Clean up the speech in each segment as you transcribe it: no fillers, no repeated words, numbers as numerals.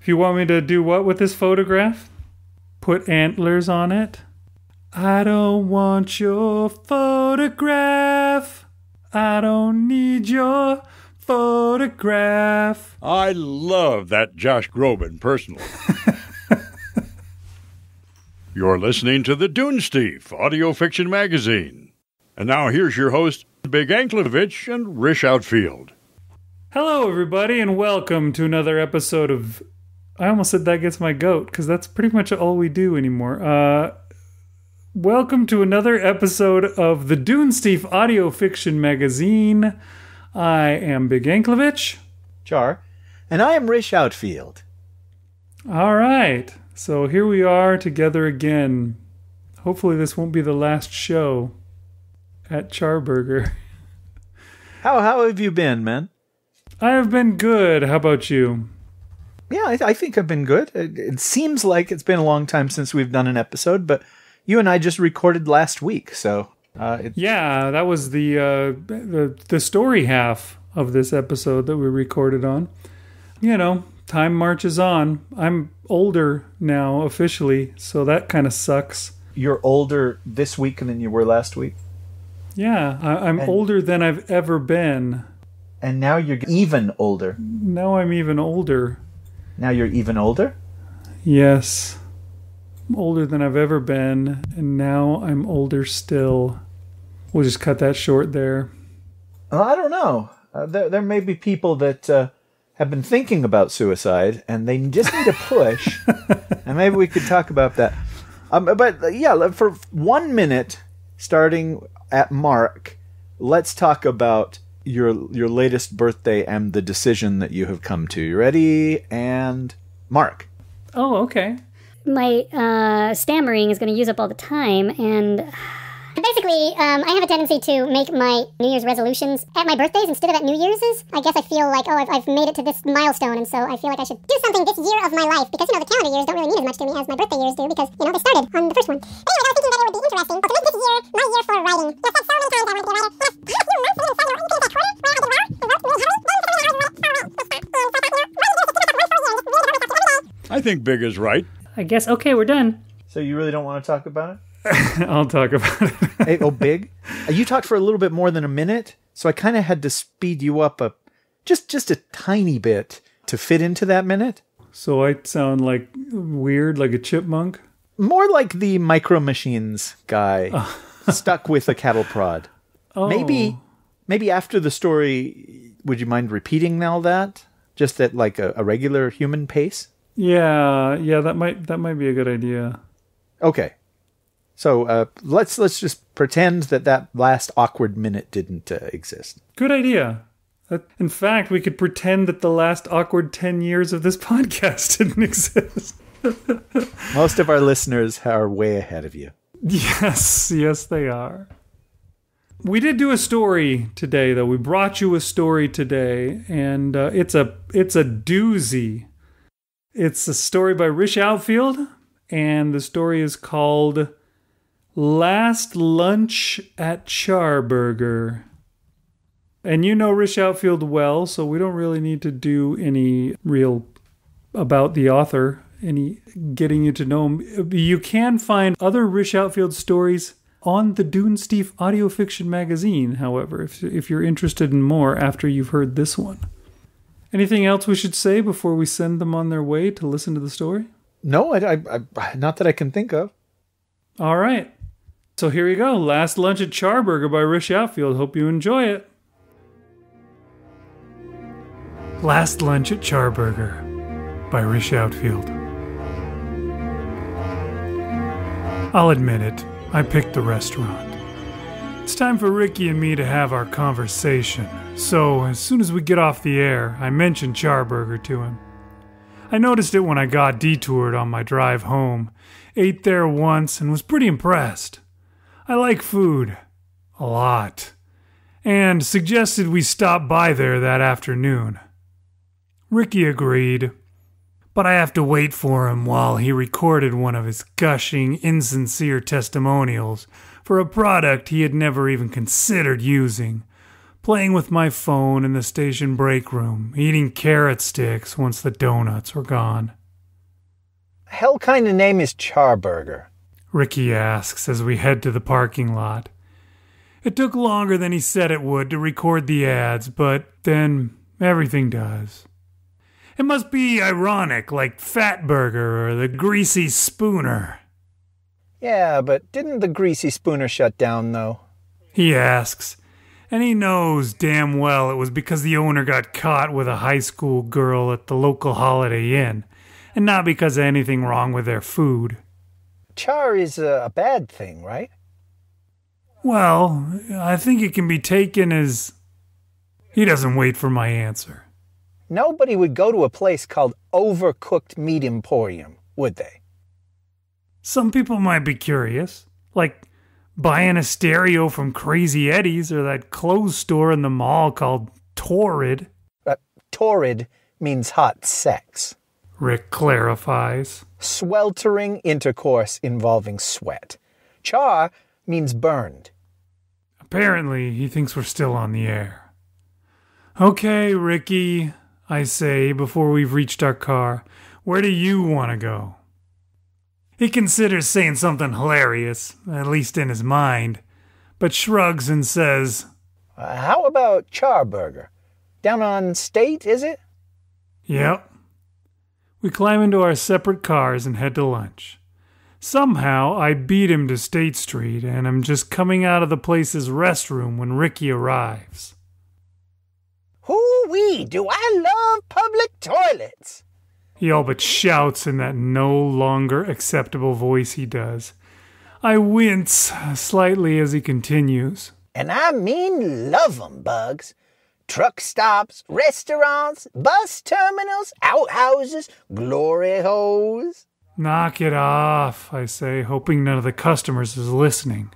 If you want me to do what with this photograph? Put antlers on it? I don't want your photograph. I don't need your photograph. I love that Josh Groban personally. You're listening to The Dunesteef Audio Fiction Magazine. And now here's your host, Big Anklevich and Rish Outfield. Hello, everybody, and welcome to another episode of... I almost said That Gets My Goat, because that's pretty much all we do anymore. Welcome to another episode of The Dunesteef Audio Fiction Magazine. I am Big Anklevich. Char. And I am Rish Outfield. All right. So here we are together again. Hopefully this won't be the last show at Charburger. How have you been, man? I have been good. How about you? Yeah, I think I've been good. It seems like it's been a long time since we've done an episode, but... You and I just recorded last week, so... yeah, that was the story half of this episode that we recorded on. You know, time marches on. I'm older now, officially, so that kind of sucks. You're older this week than you were last week? Yeah, I'm older than I've ever been. And now you're even older. Now I'm even older. Now you're even older? Yes. Older than I've ever been, and now I'm older still. We'll just cut that short there. Well, I don't know. There may be people that have been thinking about suicide, and they just need a push. And maybe we could talk about that. But yeah, for 1 minute, starting at Mark, let's talk about your latest birthday and the decision that you have come to. You ready? And Mark. Oh, okay. My stammering is going to use up all the time, and... Basically, I have a tendency to make my New Year's resolutions at my birthdays instead of at New Year's. I guess I feel like, oh, I've made it to this milestone, and so I feel like I should do something this year of my life, because, you know, the calendar years don't really mean as much to me as my birthday years do, because, you know, they started on the first one. Anyway, I was thinking that it would be interesting to make this year my year for writing. I've said so many times I want to be a writer. I think Big is right. I guess, okay, we're done. So you really don't want to talk about it? I'll talk about it. Hey, oh, Big, you talked for a little bit more than a minute, so I kind of had to speed you up just a tiny bit to fit into that minute. So I sound like weird, like a chipmunk? More like the Micro Machines guy stuck with a cattle prod. Oh. Maybe after the story, would you mind repeating all that? Just at like a regular human pace? Yeah, that might be a good idea. Okay, so let's just pretend that last awkward minute didn't exist. Good idea. In fact, we could pretend that the last awkward 10 years of this podcast didn't exist. Most of our listeners are way ahead of you. Yes, they are. We did do a story today, though. We brought you a story today, and it's a doozy. It's a story by Rish Outfield, and the story is called Last Lunch at Charburger. And you know Rish Outfield well, so we don't really need to do any real about the author, any getting you to know him. You can find other Rish Outfield stories on the Dunesteef Audio Fiction Magazine, however, if you're interested in more after you've heard this one. Anything else we should say before we send them on their way to listen to the story? No, I not that I can think of. All right. So here you go. Last Lunch at Charburger by Rish Outfield. Hope you enjoy it. Last Lunch at Charburger by Rish Outfield. I'll admit it. I picked the restaurant. It's time for Ricky and me to have our conversation. So, as soon as we get off the air, I mentioned Charburger to him. I noticed it when I got detoured on my drive home, ate there once, and was pretty impressed. I like food. A lot. And suggested we stop by there that afternoon. Ricky agreed. But I have to wait for him while he recorded one of his gushing, insincere testimonials for a product he had never even considered using, playing with my phone in the station break room, eating carrot sticks once the donuts were gone. Hell kind of name is Charburger? Ricky asks as we head to the parking lot. It took longer than he said it would to record the ads, but then everything does. It must be ironic, like Fatburger or the Greasy Spooner. Yeah, but didn't the Greasy Spooner shut down, though? He asks, and he knows damn well it was because the owner got caught with a high school girl at the local Holiday Inn, and not because of anything wrong with their food. Char is a bad thing, right? Well, I think it can be taken as... He doesn't wait for my answer. Nobody would go to a place called Overcooked Meat Emporium, would they? Some people might be curious, like buying a stereo from Crazy Eddie's or that clothes store in the mall called Torrid. Torrid means hot sex, Rick clarifies. Sweltering intercourse involving sweat. Char means burned. Apparently, he thinks we're still on the air. Okay, Ricky, I say before we've reached our car, where do you want to go? He considers saying something hilarious, at least in his mind, but shrugs and says, how about Charburger? Down on State, is it? Yep. We climb into our separate cars and head to lunch. Somehow, I beat him to State Street, and I'm just coming out of the place's restroom when Ricky arrives. Hoo-wee, do I love public toilets! He all but shouts in that no longer acceptable voice he does. I wince slightly as he continues. And I mean love 'em, Bugs. Truck stops, restaurants, bus terminals, outhouses, glory holes. Knock it off, I say, hoping none of the customers is listening.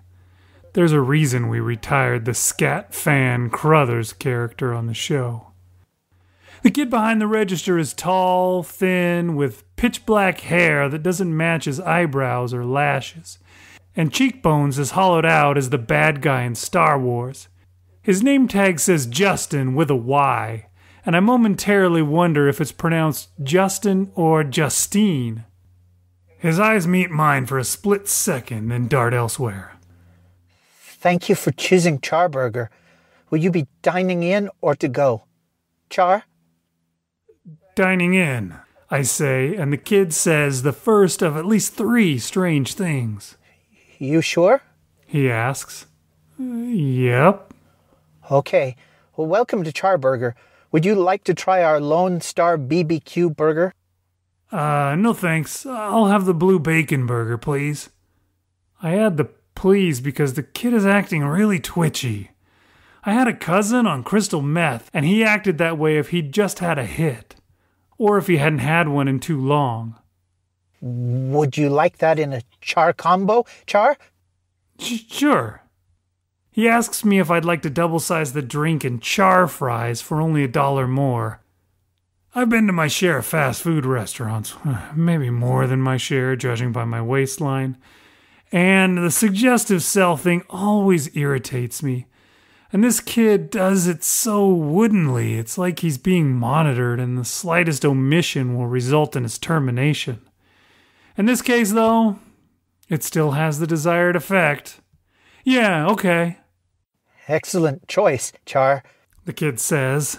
There's a reason we retired the scat fan Crothers character on the show. The kid behind the register is tall, thin, with pitch-black hair that doesn't match his eyebrows or lashes, and cheekbones as hollowed out as the bad guy in Star Wars. His name tag says Justin with a Y, and I momentarily wonder if it's pronounced Justin or Justine. His eyes meet mine for a split second, then dart elsewhere. Thank you for choosing Charburger. Will you be dining in or to go? Char? Dining in, I say, and the kid says the first of at least 3 strange things. You sure? He asks. Yep. Okay. Well, welcome to Charburger. Would you like to try our Lone Star BBQ burger? No thanks. I'll have the blue bacon burger, please. I add the please because the kid is acting really twitchy. I had a cousin on crystal meth, and he acted that way if he'd just had a hit. Or if he hadn't had one in too long. Would you like that in a char combo, Char? Sure. He asks me if I'd like to double-size the drink and char fries for only $1 more. I've been to my share of fast food restaurants, maybe more than my share, judging by my waistline, and the suggestive sell thing always irritates me. And this kid does it so woodenly, it's like he's being monitored and the slightest omission will result in his termination. In this case, though, it still has the desired effect. Yeah, okay. Excellent choice, Char, the kid says.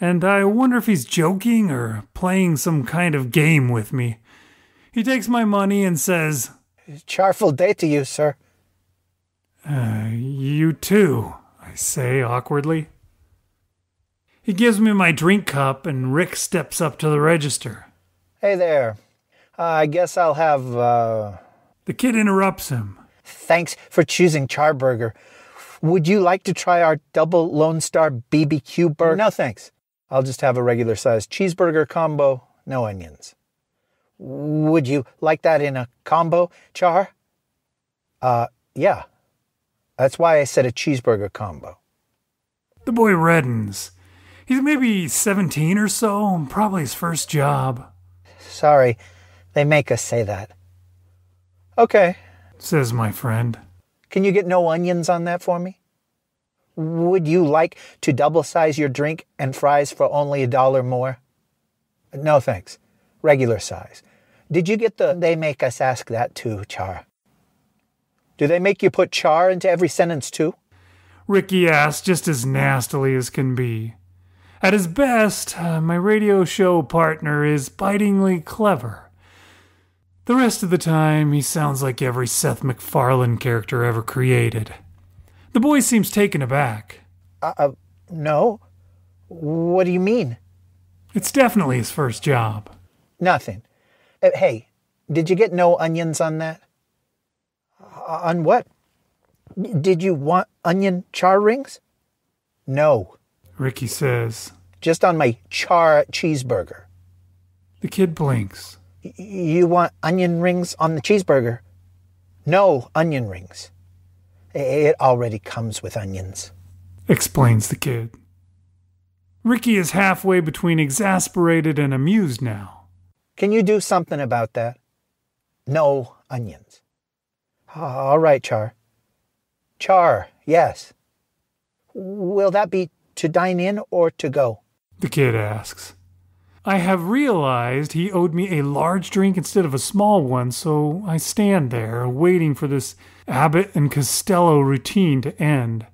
And I wonder if he's joking or playing some kind of game with me. He takes my money and says, Charful day to you, sir. You too, I say awkwardly. He gives me my drink cup and Rick steps up to the register. Hey there. I guess I'll have, The kid interrupts him. Thanks for choosing Charburger. Would you like to try our double Lone Star BBQ burger? No, thanks. I'll just have a regular-sized cheeseburger combo, no onions. Would you like that in a combo, Char? Yeah. That's why I said a cheeseburger combo. The boy reddens. He's maybe 17 or so, probably his first job. Sorry, they make us say that. Okay, says my friend. Can you get no onions on that for me? Would you like to double size your drink and fries for only $1 more? No, thanks. Regular size. Did you get the... They make us ask that too, Char. Do they make you put Char into every sentence too? Ricky asked just as nastily as can be. At his best, my radio show partner is bitingly clever. The rest of the time, he sounds like every Seth MacFarlane character ever created. The boy seems taken aback. No? What do you mean? It's definitely his first job. Nothing. Hey, did you get no onions on that? On what? Did you want onion char rings? No, Ricky says. Just on my char cheeseburger. The kid blinks. You want onion rings on the cheeseburger? No onion rings. It already comes with onions, explains the kid. Ricky is halfway between exasperated and amused now. Can you do something about that? No onions. All right, Char. Char, yes. Will that be to dine in or to go? The kid asks. I have realized he owed me a large drink instead of a small one, so I stand there, waiting for this Abbott and Costello routine to end.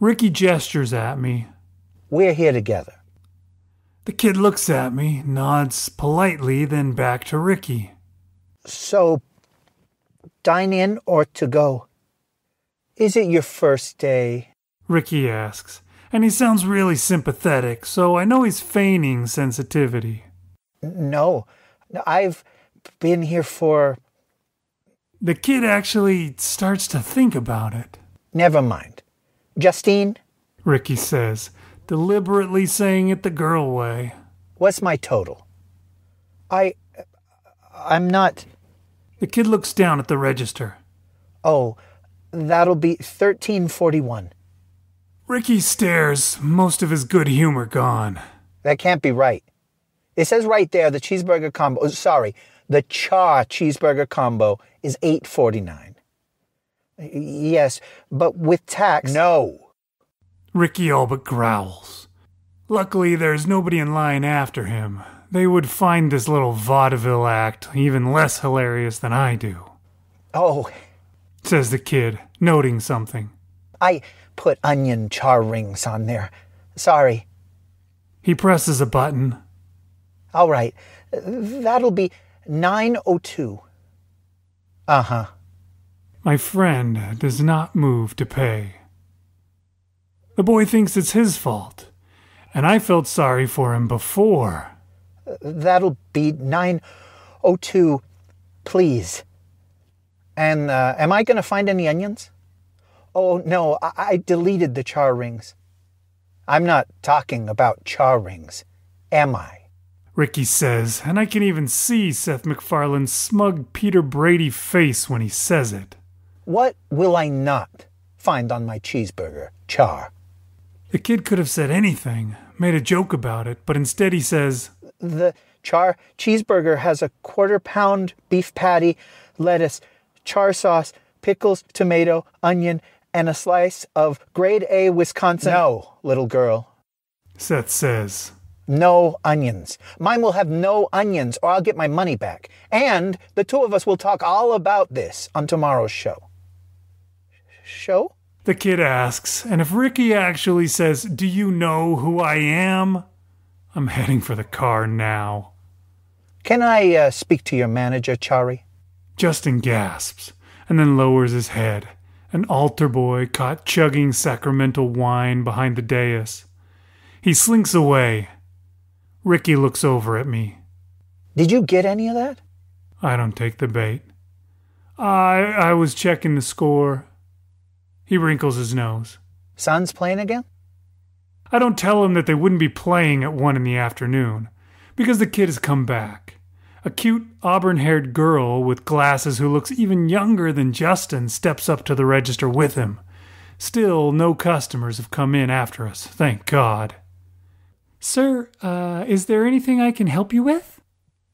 Ricky gestures at me. We're here together. The kid looks at me, nods politely, then back to Ricky. So, dine in or to go? Is it your first day? Ricky asks, and he sounds really sympathetic, so I know he's feigning sensitivity. No, I've been here for... The kid actually starts to think about it. Never mind. Justine? Ricky says, deliberately saying it the girl way. What's my total? I'm not... The kid looks down at the register. Oh, that'll be $13.41. Ricky stares, most of his good humor gone. That can't be right. It says right there the cheeseburger combo... Oh, sorry, the char cheeseburger combo is $8.49. Yes, but with tax... No! Ricky all but growls. Luckily, there's nobody in line after him. They would find this little vaudeville act even less hilarious than I do. Oh... says the kid, noting something. I put onion char rings on there. Sorry. He presses a button. All right. That'll be 9:02. Uh-huh. My friend does not move to pay. The boy thinks it's his fault, and I felt sorry for him before. That'll be 9:02, please. And am I going to find any onions? Oh, no, I deleted the char rings. I'm not talking about char rings, am I? Ricky says, and I can even see Seth MacFarlane's smug Peter Brady face when he says it. What will I not find on my cheeseburger, Char? The kid could have said anything, made a joke about it, but instead he says... The char cheeseburger has a quarter-pound beef patty, lettuce, char sauce, pickles, tomato, onion, and a slice of grade A Wisconsin... No, little girl, Seth says. No onions. Mine will have no onions, or I'll get my money back. And the two of us will talk all about this on tomorrow's show. Show? The kid asks, and if Ricky actually says, do you know who I am? I'm heading for the car now. Can I speak to your manager, Chari? Justin gasps, and then lowers his head. An altar boy caught chugging sacramental wine behind the dais. He slinks away. Ricky looks over at me. Did you get any of that? I don't take the bait. I was checking the score. He wrinkles his nose. Suns playing again? I don't tell him that they wouldn't be playing at 1 in the afternoon, because the kid has come back. A cute, auburn-haired girl with glasses who looks even younger than Justin steps up to the register with him. Still, no customers have come in after us, thank God. Sir, is there anything I can help you with?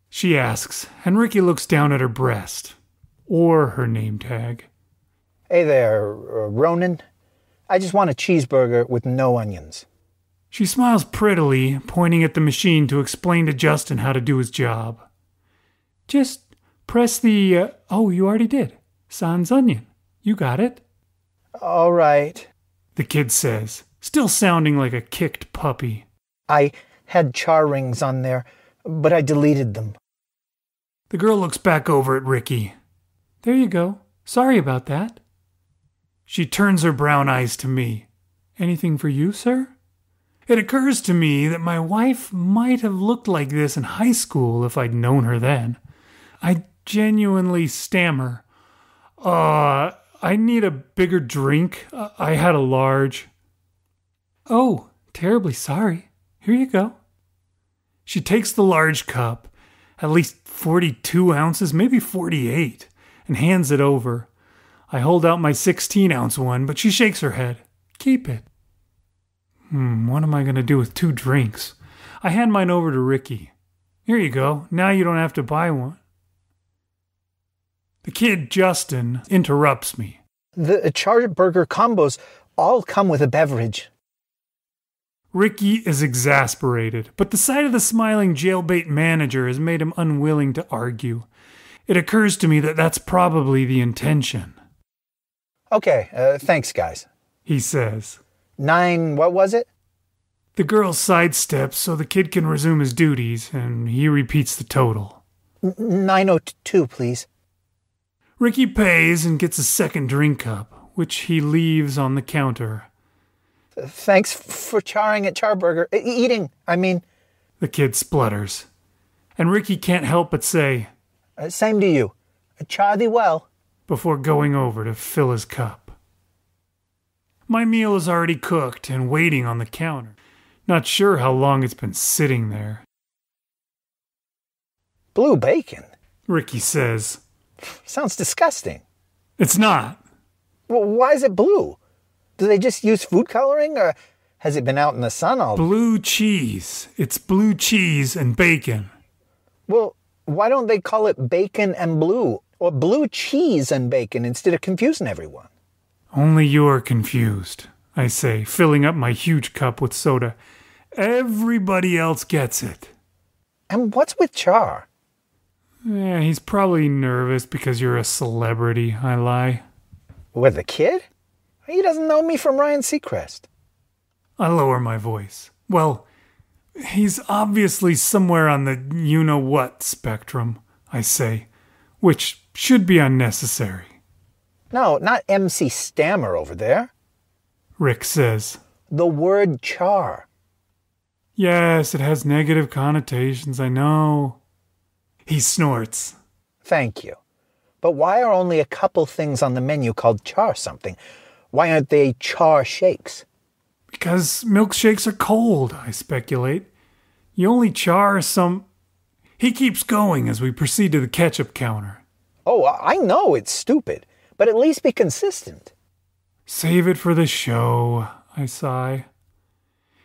She asks, and Ricky looks down at her breast. Or her name tag. Hey there, Ronan. I just want a cheeseburger with no onions. She smiles prettily, pointing at the machine to explain to Justin how to do his job. Just press the, oh, you already did. Sans onion. You got it. All right, the kid says, still sounding like a kicked puppy. I had char rings on there, but I deleted them. The girl looks back over at Ricky. There you go. Sorry about that. She turns her brown eyes to me. Anything for you, sir? It occurs to me that my wife might have looked like this in high school if I'd known her then. I genuinely stammer. I need a bigger drink. I had a large. Oh, terribly sorry. Here you go. She takes the large cup, at least 42 ounces, maybe 48, and hands it over. I hold out my 16-ounce one, but she shakes her head. Keep it. What am I going to do with two drinks? I hand mine over to Ricky. Here you go. Now you don't have to buy one. The kid, Justin, interrupts me. The Charburger combos all come with a beverage. Ricky is exasperated, but the sight of the smiling jailbait manager has made him unwilling to argue. It occurs to me that that's probably the intention. Okay, thanks, guys, he says. 9, what was it? The girl sidesteps so the kid can resume his duties, and he repeats the total. 902, please. Ricky pays and gets a second drink cup, which he leaves on the counter. Thanks for charring at Charburger. Eating, I mean. The kid splutters. And Ricky can't help but say, same to you. Char thee well. Before going over to fill his cup. My meal is already cooked and waiting on the counter. Not sure how long it's been sitting there. Blue bacon, Ricky says. Sounds disgusting. It's not. Well, why is it blue? Do they just use food coloring, or has it been out in the sun all day? Blue cheese. It's blue cheese and bacon. Well, why don't they call it bacon and blue, or blue cheese and bacon, instead of confusing everyone? Only you're confused, I say, filling up my huge cup with soda. Everybody else gets it. And what's with char? Yeah, he's probably nervous because you're a celebrity, I lie. With the kid? He doesn't know me from Ryan Seacrest. I lower my voice. Well, he's obviously somewhere on the you-know-what spectrum, I say, which should be unnecessary. No, not MC Stammer over there, Rick says. The word char. Yes, it has negative connotations, I know. He snorts. Thank you. But why are only a couple things on the menu called char something? Why aren't they char shakes? Because milkshakes are cold, I speculate. You only char some... He keeps going as we proceed to the ketchup counter. Oh, I know it's stupid, but at least be consistent. Save it for the show, I sigh.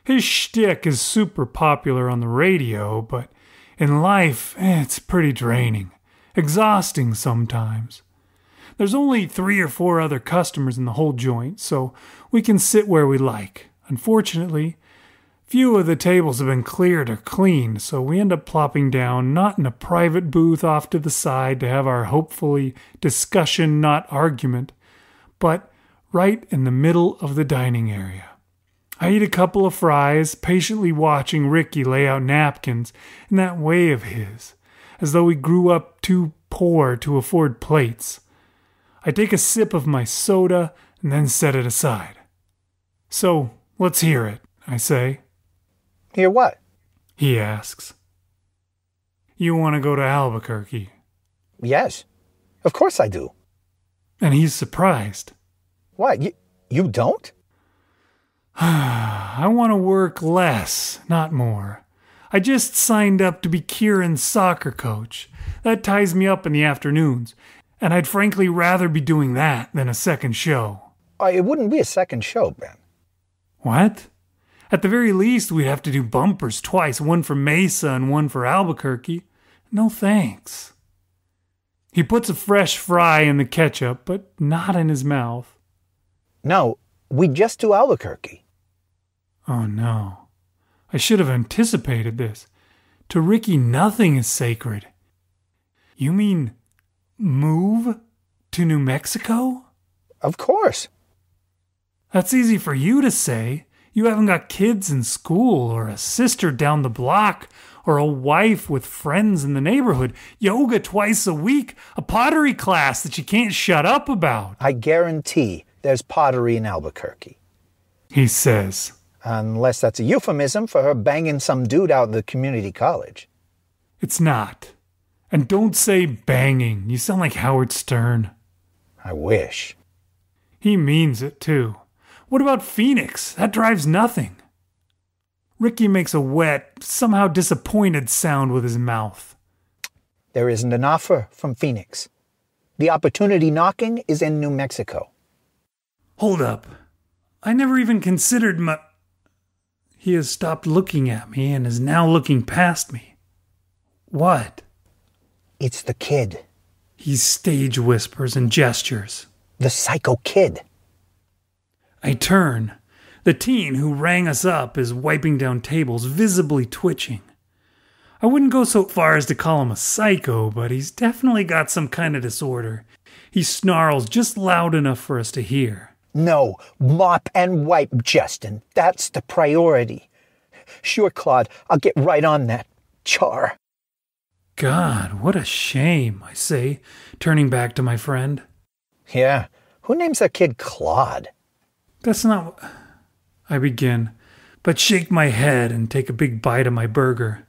His shtick is super popular on the radio, but... in life, it's pretty draining, exhausting sometimes. There's only 3 or 4 other customers in the whole joint, so we can sit where we like. Unfortunately, few of the tables have been cleared or cleaned, so we end up plopping down, not in a private booth off to the side to have our hopefully discussion, not argument, but right in the middle of the dining area. I eat a couple of fries, patiently watching Ricky lay out napkins in that way of his, as though we grew up too poor to afford plates. I take a sip of my soda and then set it aside. So, let's hear it, I say. Hear what? He asks. You want to go to Albuquerque? Yes, of course I do. And he's surprised. What, you don't? I want to work less, not more. I just signed up to be Kieran's soccer coach. That ties me up in the afternoons, and I'd frankly rather be doing that than a second show. It wouldn't be a second show, Ben. What? At the very least, we'd have to do bumpers twice, one for Mesa and one for Albuquerque. No thanks. He puts a fresh fry in the ketchup, but not in his mouth. No, We just do Albuquerque. Oh, no. I should have anticipated this. To Ricky, nothing is sacred. You mean move to New Mexico? Of course. That's easy for you to say. You haven't got kids in school or a sister down the block or a wife with friends in the neighborhood, yoga twice a week, a pottery class that you can't shut up about. I guarantee there's pottery in Albuquerque, he says. Unless that's a euphemism for her banging some dude out of the community college. It's not. And don't say banging. You sound like Howard Stern. I wish. He means it, too. What about Phoenix? That drives nothing. Ricky makes a wet, somehow disappointed sound with his mouth. There isn't an offer from Phoenix. The opportunity knocking is in New Mexico. Hold up. I never even considered my... He has stopped looking at me and is now looking past me. What? It's the kid. He stage whispers and gestures. The psycho kid. I turn. The teen who rang us up is wiping down tables, visibly twitching. I wouldn't go so far as to call him a psycho, but he's definitely got some kind of disorder. He snarls just loud enough for us to hear. No, mop and wipe, Justin. That's the priority. Sure, Claude, I'll get right on that. Char. God, what a shame, I say, turning back to my friend. Yeah, who names that kid Claude? That's not... I begin, but shake my head and take a big bite of my burger.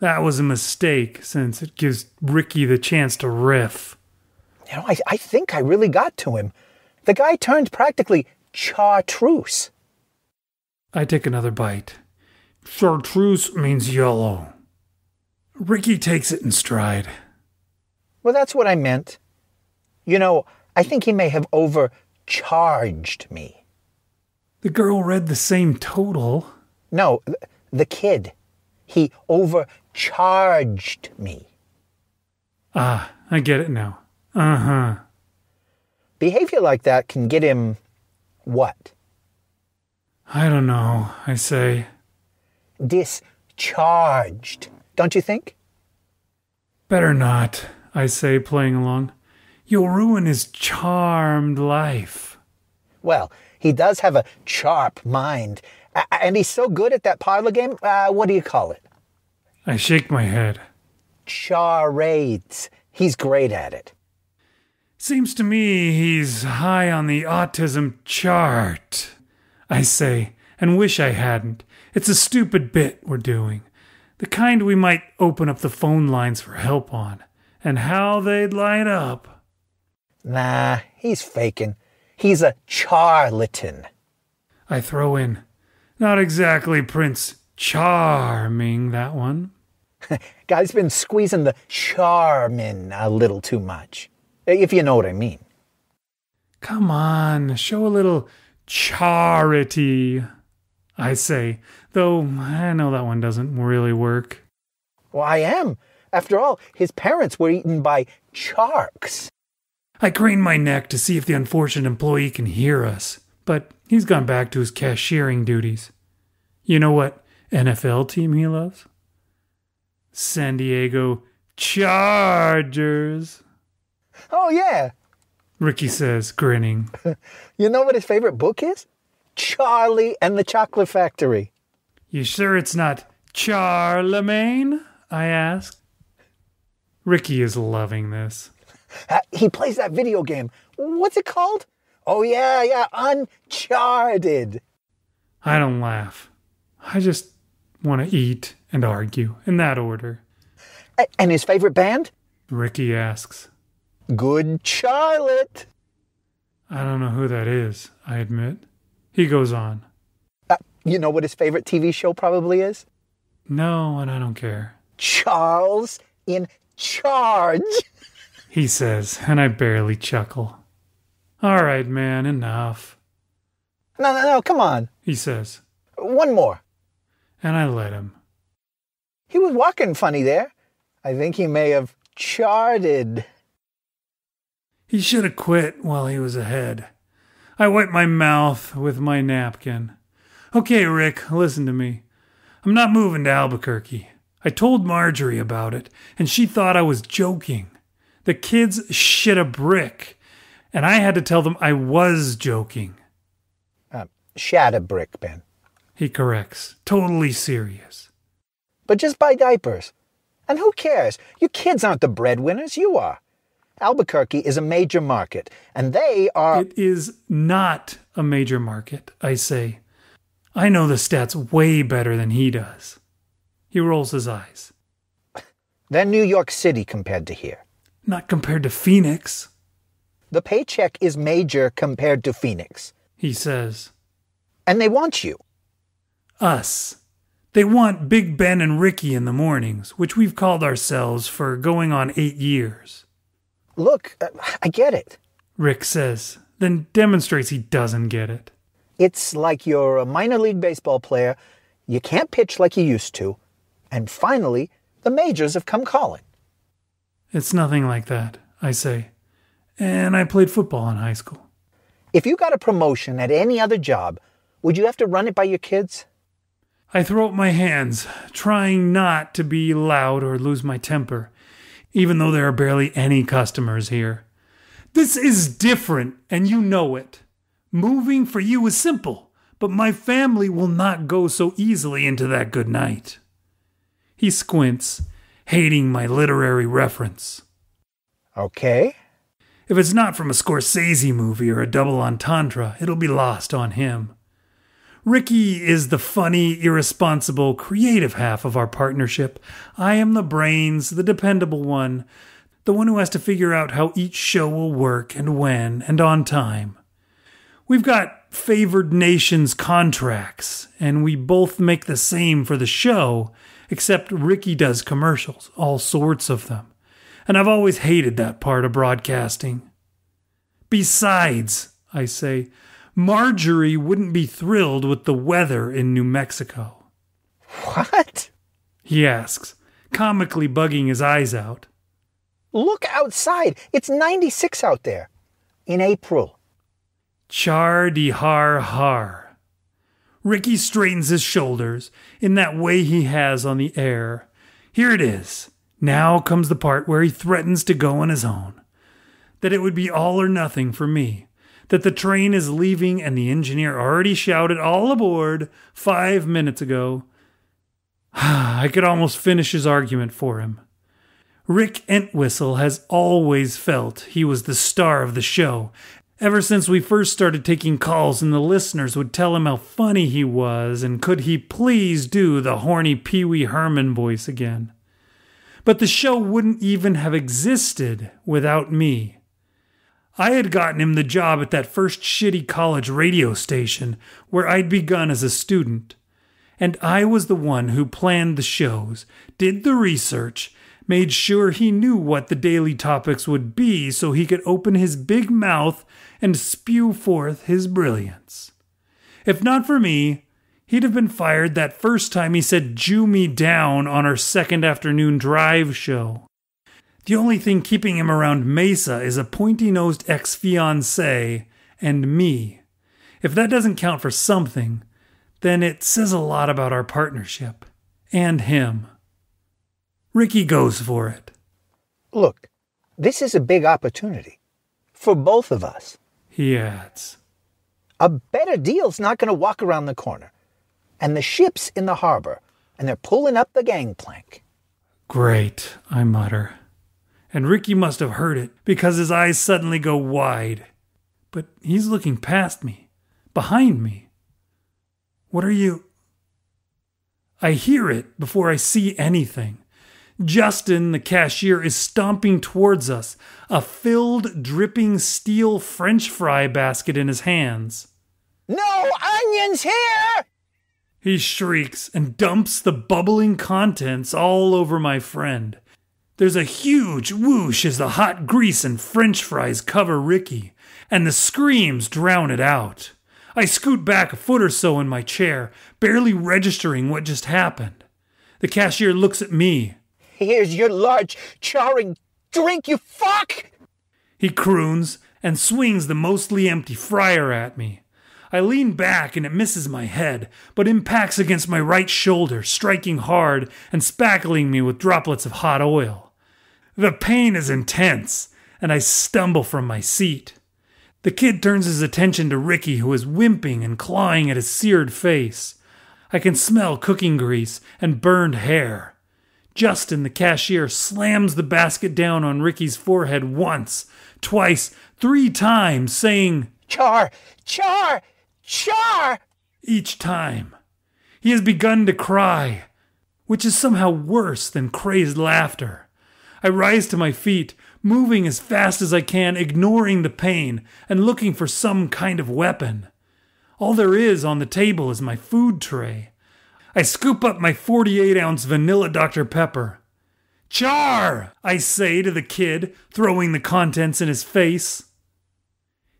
That was a mistake, since it gives Ricky the chance to riff. You know, I think I really got to him. The guy turned practically chartreuse. I take another bite. Chartreuse means yellow. Ricky takes it in stride. Well, that's what I meant. You know, I think he may have overcharged me. The girl read the same total. No, the kid. He overcharged me. Ah, I get it now. Uh-huh. Behavior like that can get him what? I don't know, I say. Discharged, don't you think? Better not, I say, playing along. You'll ruin his charmed life. Well... He does have a sharp mind, and he's so good at that parlor game, what do you call it? I shake my head. Charades. He's great at it. Seems to me he's high on the autism chart, I say, and wish I hadn't. It's a stupid bit we're doing, the kind we might open up the phone lines for help on, and how they'd light up. Nah, he's faking. He's a charlatan. I throw in, not exactly Prince Charming, that one. Guy's been squeezing the charmin a little too much, if you know what I mean. Come on, show a little charity, I say, though I know that one doesn't really work. Well, I am. After all, his parents were eaten by sharks. I crane my neck to see if the unfortunate employee can hear us, but he's gone back to his cashiering duties. You know what NFL team he loves? San Diego Chargers. Oh, yeah, Ricky says, grinning. You know what his favorite book is? Charlie and the Chocolate Factory. You sure it's not Charlemagne? I ask. Ricky is loving this. He plays that video game. What's it called? Oh, yeah, Uncharted. I don't laugh. I just want to eat and argue, in that order. And his favorite band? Ricky asks. Good Charlotte. I don't know who that is, I admit. He goes on. You know what his favorite TV show probably is? No, and I don't care. Charles in Charge. He says, and I barely chuckle. All right, man, enough. No, come on, he says. One more. And I let him. He was walking funny there. I think he may have charted. He should have quit while he was ahead. I wiped my mouth with my napkin. Okay, Rick, listen to me. I'm not moving to Albuquerque. I told Marjorie about it, and she thought I was joking. The kids shit a brick, and I had to tell them I was joking. Shat a brick, Ben. He corrects. Totally serious. But just buy diapers. And who cares? Your kids aren't the breadwinners. You are. Albuquerque is a major market, and they are... It is not a major market, I say. I know the stats way better than he does. He rolls his eyes. They're New York City compared to here. Not compared to Phoenix. The paycheck is major compared to Phoenix, he says. And they want you. Us. They want Big Ben and Ricky in the mornings, which we've called ourselves for going on 8 years. Look, I get it, Rick says, then demonstrates he doesn't get it. It's like you're a minor league baseball player. You can't pitch like you used to. And finally, the majors have come calling. It's nothing like that, I say. And I played football in high school. If you got a promotion at any other job, would you have to run it by your kids? I throw up my hands, trying not to be loud or lose my temper, even though there are barely any customers here. This is different, and you know it. Moving for you is simple, but my family will not go so easily into that good night. He squints, hating my literary reference. Okay. If it's not from a Scorsese movie or a double entendre, it'll be lost on him. Ricky is the funny, irresponsible, creative half of our partnership. I am the brains, the dependable one, the one who has to figure out how each show will work and when and on time. We've got favored nations contracts, and we both make the same for the show, except Ricky does commercials, all sorts of them. And I've always hated that part of broadcasting. Besides, I say, Marjorie wouldn't be thrilled with the weather in New Mexico. What? He asks, comically bugging his eyes out. Look outside. It's 96 out there. In April. Char-de-har-har. Ricky straightens his shoulders in that way he has on the air. Here it is. Now comes the part where he threatens to go on his own. That it would be all or nothing for me. That the train is leaving and the engineer already shouted all aboard 5 minutes ago. I could almost finish his argument for him. Rick Entwistle has always felt he was the star of the show. Ever since we first started taking calls and the listeners would tell him how funny he was and could he please do the horny Pee Wee Herman voice again. But the show wouldn't even have existed without me. I had gotten him the job at that first shitty college radio station where I'd begun as a student. And I was the one who planned the shows, did the research, made sure he knew what the daily topics would be so he could open his big mouth and spew forth his brilliance. If not for me, he'd have been fired that first time he said "Jew me down" on our second afternoon drive show. The only thing keeping him around Mesa is a pointy-nosed ex-fiancé and me. If that doesn't count for something, then it says a lot about our partnership. And him. Ricky goes for it. Look, this is a big opportunity. For both of us. He adds. A better deal's not going to walk around the corner. And the ship's in the harbor. And they're pulling up the gangplank. Great, I mutter. And Ricky must have heard it, because his eyes suddenly go wide. But he's looking past me. Behind me. What are you... I hear it before I see anything. Justin, the cashier, is stomping towards us, a filled, dripping steel French fry basket in his hands. No onions here! He shrieks and dumps the bubbling contents all over my friend. There's a huge whoosh as the hot grease and French fries cover Ricky, and the screams drown it out. I scoot back a foot or so in my chair, barely registering what just happened. The cashier looks at me. Here's your large, charring drink, you fuck! He croons and swings the mostly empty fryer at me. I lean back and it misses my head, but impacts against my right shoulder, striking hard and spackling me with droplets of hot oil. The pain is intense, and I stumble from my seat. The kid turns his attention to Ricky, who is wimping and clawing at his seared face. I can smell cooking grease and burned hair. Justin, the cashier, slams the basket down on Ricky's forehead once, twice, 3 times, saying, "Char! Char! Char!" each time. He has begun to cry, which is somehow worse than crazed laughter. I rise to my feet, moving as fast as I can, ignoring the pain, and looking for some kind of weapon. All there is on the table is my food tray. I scoop up my 48-ounce vanilla Dr. Pepper. "Char!" I say to the kid, throwing the contents in his face.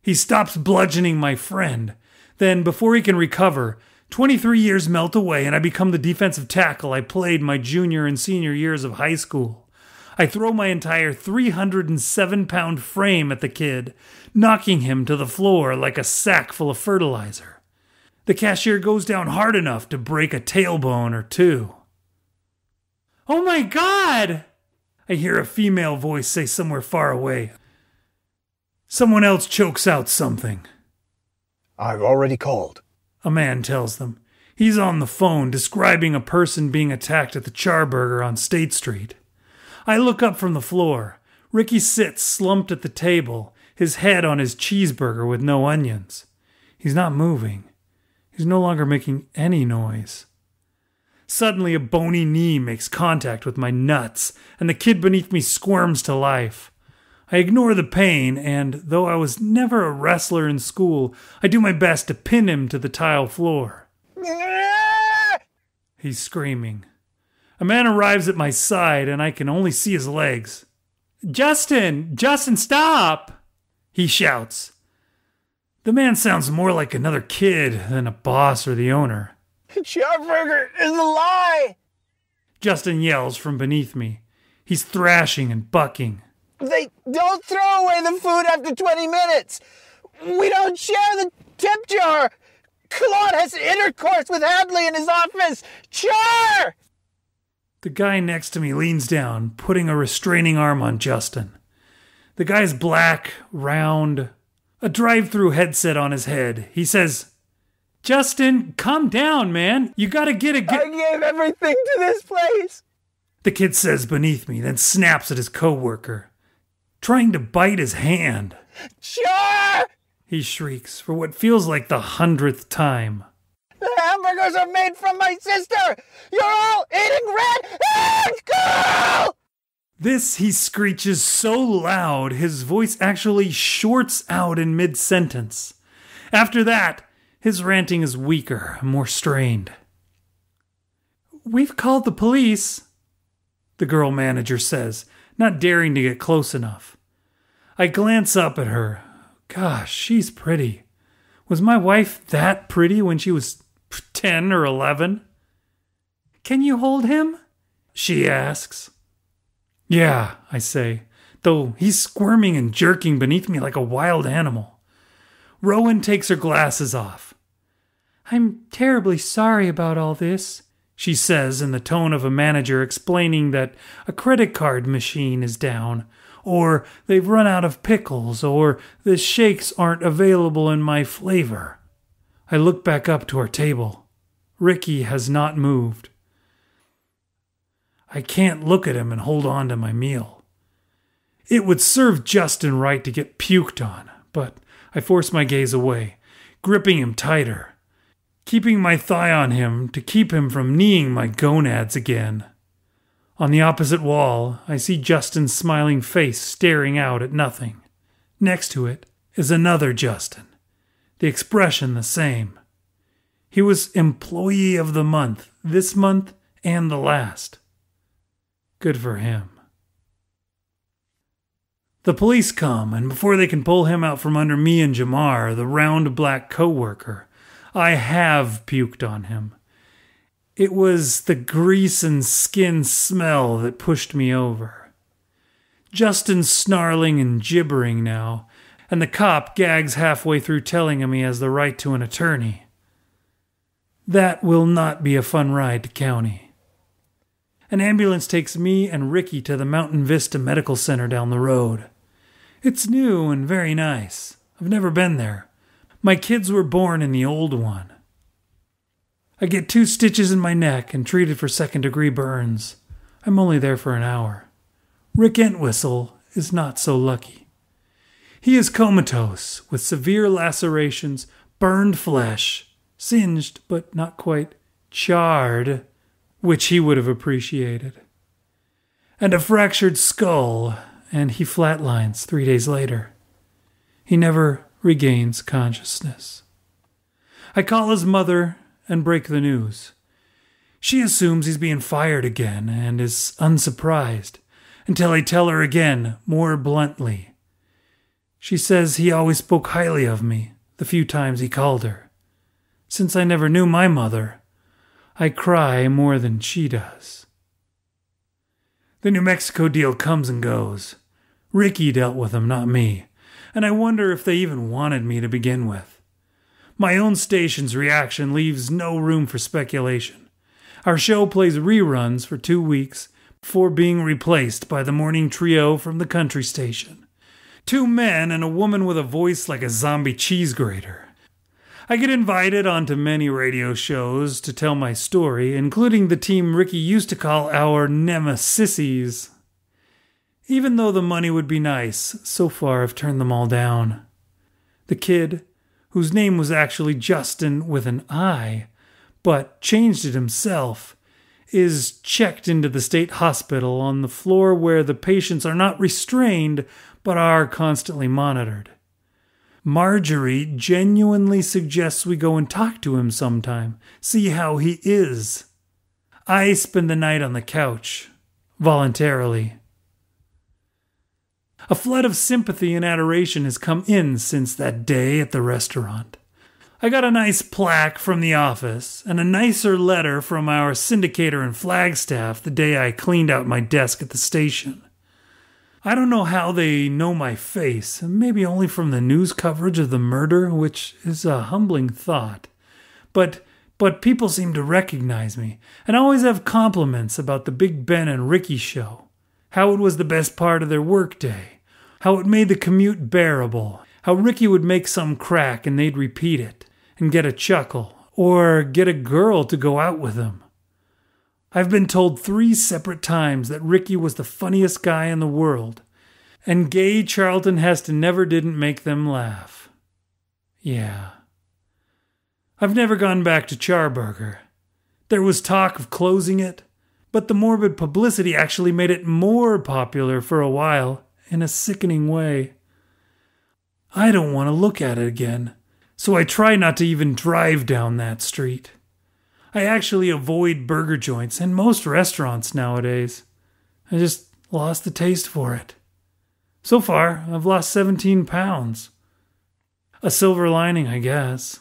He stops bludgeoning my friend. Then, before he can recover, 23 years melt away and I become the defensive tackle I played my junior and senior years of high school. I throw my entire 307-pound frame at the kid, knocking him to the floor like a sack full of fertilizer. The cashier goes down hard enough to break a tailbone or two. "Oh my God!" I hear a female voice say somewhere far away. Someone else chokes out something. "I've already called," a man tells them. He's on the phone describing a person being attacked at the Charburger on State Street. I look up from the floor. Ricky sits slumped at the table, his head on his cheeseburger with no onions. He's not moving. He's no longer making any noise. Suddenly, a bony knee makes contact with my nuts, and the kid beneath me squirms to life. I ignore the pain, and, though I was never a wrestler in school, I do my best to pin him to the tile floor. He's screaming. A man arrives at my side, and I can only see his legs. "Justin! Justin, stop!" he shouts. The man sounds more like another kid than a boss or the owner. "Charburger is a lie!" Justin yells from beneath me. He's thrashing and bucking. "They don't throw away the food after 20 minutes! We don't share the tip jar! Claude has intercourse with Hadley in his office! Char!" The guy next to me leans down, putting a restraining arm on Justin. The guy's black, round, a drive-through headset on his head. He says, "Justin, calm down, man. You gotta I gave everything to this place," the kid says beneath me, then snaps at his co-worker, trying to bite his hand. "Char!" he shrieks for what feels like the 100th time. "The hamburgers are made from my sister! You're all eating red! Ah, it's cool!" This he screeches so loud, his voice actually shorts out in mid-sentence. After that, his ranting is weaker, more strained. "We've called the police," the girl manager says, not daring to get close enough. I glance up at her. Gosh, she's pretty. Was my wife that pretty when she was 10 or 11? "Can you hold him?" she asks. "Yeah," I say, though he's squirming and jerking beneath me like a wild animal. Rowan takes her glasses off. "I'm terribly sorry about all this," she says in the tone of a manager explaining that a credit card machine is down, or they've run out of pickles, or the shakes aren't available in my flavor. I look back up to our table. Ricky has not moved. I can't look at him and hold on to my meal. It would serve Justin right to get puked on, but I force my gaze away, gripping him tighter, keeping my thigh on him to keep him from kneeing my gonads again. On the opposite wall, I see Justin's smiling face staring out at nothing. Next to it is another Justin, the expression the same. He was employee of the month, this month and the last. Good for him. The police come, and before they can pull him out from under me and Jamar, the round black co-worker, I have puked on him. It was the grease and skin smell that pushed me over. Justin's snarling and gibbering now, and the cop gags halfway through telling him he has the right to an attorney. That will not be a fun ride to county. An ambulance takes me and Ricky to the Mountain Vista Medical Center down the road. It's new and very nice. I've never been there. My kids were born in the old one. I get 2 stitches in my neck and treated for second-degree burns. I'm only there for an hour. Rick Entwistle is not so lucky. He is comatose, with severe lacerations, burned flesh, singed but not quite charred, which he would have appreciated, and a fractured skull, and he flatlines 3 days later. He never regains consciousness. I call his mother and break the news. She assumes he's being fired again and is unsurprised until I tell her again, more bluntly. She says he always spoke highly of me the few times he called her. Since I never knew my mother, I cry more than she does. The New Mexico deal comes and goes. Ricky dealt with him, not me, and I wonder if they even wanted me to begin with. My own station's reaction leaves no room for speculation. Our show plays reruns for 2 weeks before being replaced by the morning trio from the country station. 2 men and a woman with a voice like a zombie cheese grater. I get invited onto many radio shows to tell my story, including the team Ricky used to call our nemesissies. Even though the money would be nice, so far I've turned them all down. The kid, whose name was actually Justin with an I, but changed it himself, is checked into the state hospital on the floor where the patients are not restrained but are constantly monitored. Marjorie genuinely suggests we go and talk to him sometime, see how he is. I spend the night on the couch, voluntarily. A flood of sympathy and adoration has come in since that day at the restaurant. I got a nice plaque from the office and a nicer letter from our syndicator in Flagstaff the day I cleaned out my desk at the station. I don't know how they know my face, maybe only from the news coverage of the murder, which is a humbling thought. But people seem to recognize me, and I always have compliments about the Big Ben and Ricky show. How it was the best part of their workday, how it made the commute bearable, how Ricky would make some crack and they'd repeat it, and get a chuckle, or get a girl to go out with him. I've been told 3 separate times that Ricky was the funniest guy in the world, and gay Charlton Heston never didn't make them laugh. Yeah. I've never gone back to Charburger. There was talk of closing it, but the morbid publicity actually made it more popular for a while, in a sickening way. I don't want to look at it again, so I try not to even drive down that street. I actually avoid burger joints and most restaurants nowadays. I just lost the taste for it. So far, I've lost 17 pounds. A silver lining, I guess.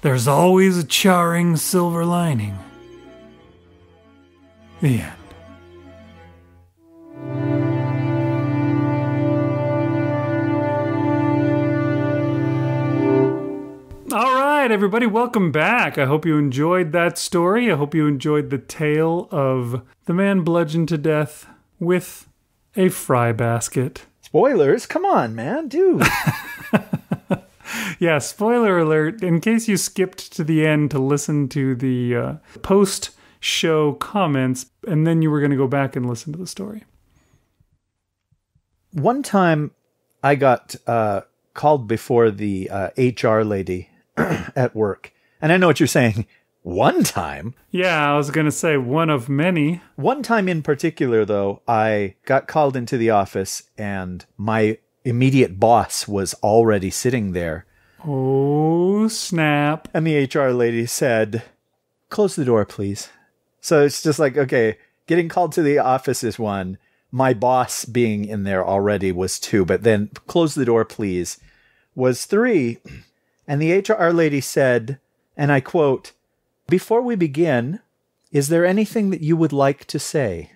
There's always a charring silver lining. The end. All right, everybody, welcome back. I hope you enjoyed that story. I hope you enjoyed the tale of the man bludgeoned to death with a fry basket. Spoilers? Come on, man, dude. Yeah, spoiler alert. In case you skipped to the end to listen to the post show comments, and then you were going to go back and listen to the story. One time I got called before the HR lady at work. And I know what you're saying. One time? Yeah, I was going to say one of many. One time in particular, though, I got called into the office and my immediate boss was already sitting there. Oh, snap. And the HR lady said, "Close the door, please." So it's just like, okay, getting called to the office is one. My boss being in there already was 2, but then "close the door, please" was 3. And the HR lady said, and I quote, "Before we begin, is there anything that you would like to say?"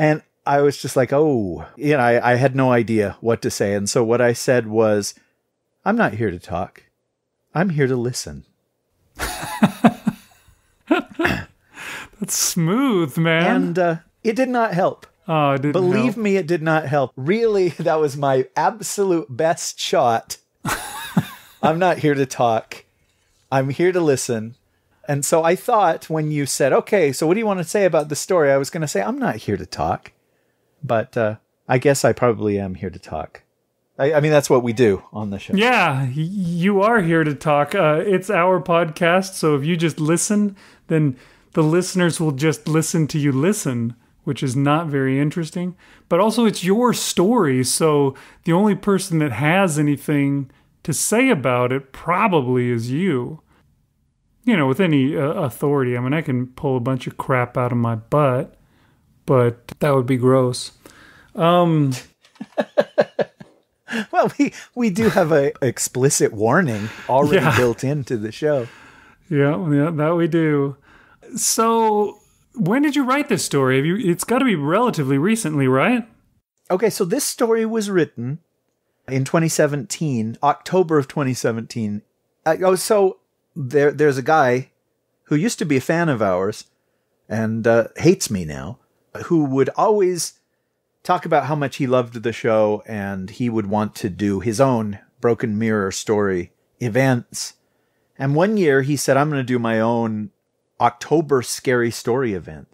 And I was just like, oh, you know, I had no idea what to say. And so what I said was, I'm not here to talk. I'm here to listen. That's smooth, man. And it did not help. Oh, it didn't help. Believe me, it did not help. Really, that was my absolute best shot. I'm not here to talk. I'm here to listen. And so I thought when you said, okay, so what do you want to say about the story? I was going to say, I'm not here to talk. But I guess I probably am here to talk. I mean, that's what we do on the show. Yeah, you are here to talk. It's our podcast. So if you just listen, then the listeners will just listen to you listen, which is not very interesting. But also it's your story. So the only person that has anything to say about it probably is you. You know, with any authority. I mean, I can pull a bunch of crap out of my butt, but that would be gross. Well, we do have a explicit warning already built into the show. Yeah, that we do. So when did you write this story? It's got to be relatively recently, right? Okay, so this story was written in 2017, October of 2017. So there's a guy who used to be a fan of ours and hates me now, who would always talk about how much he loved the show and he would want to do his own Broken Mirror story events. And one year he said, I'm going to do my own October Scary Story event.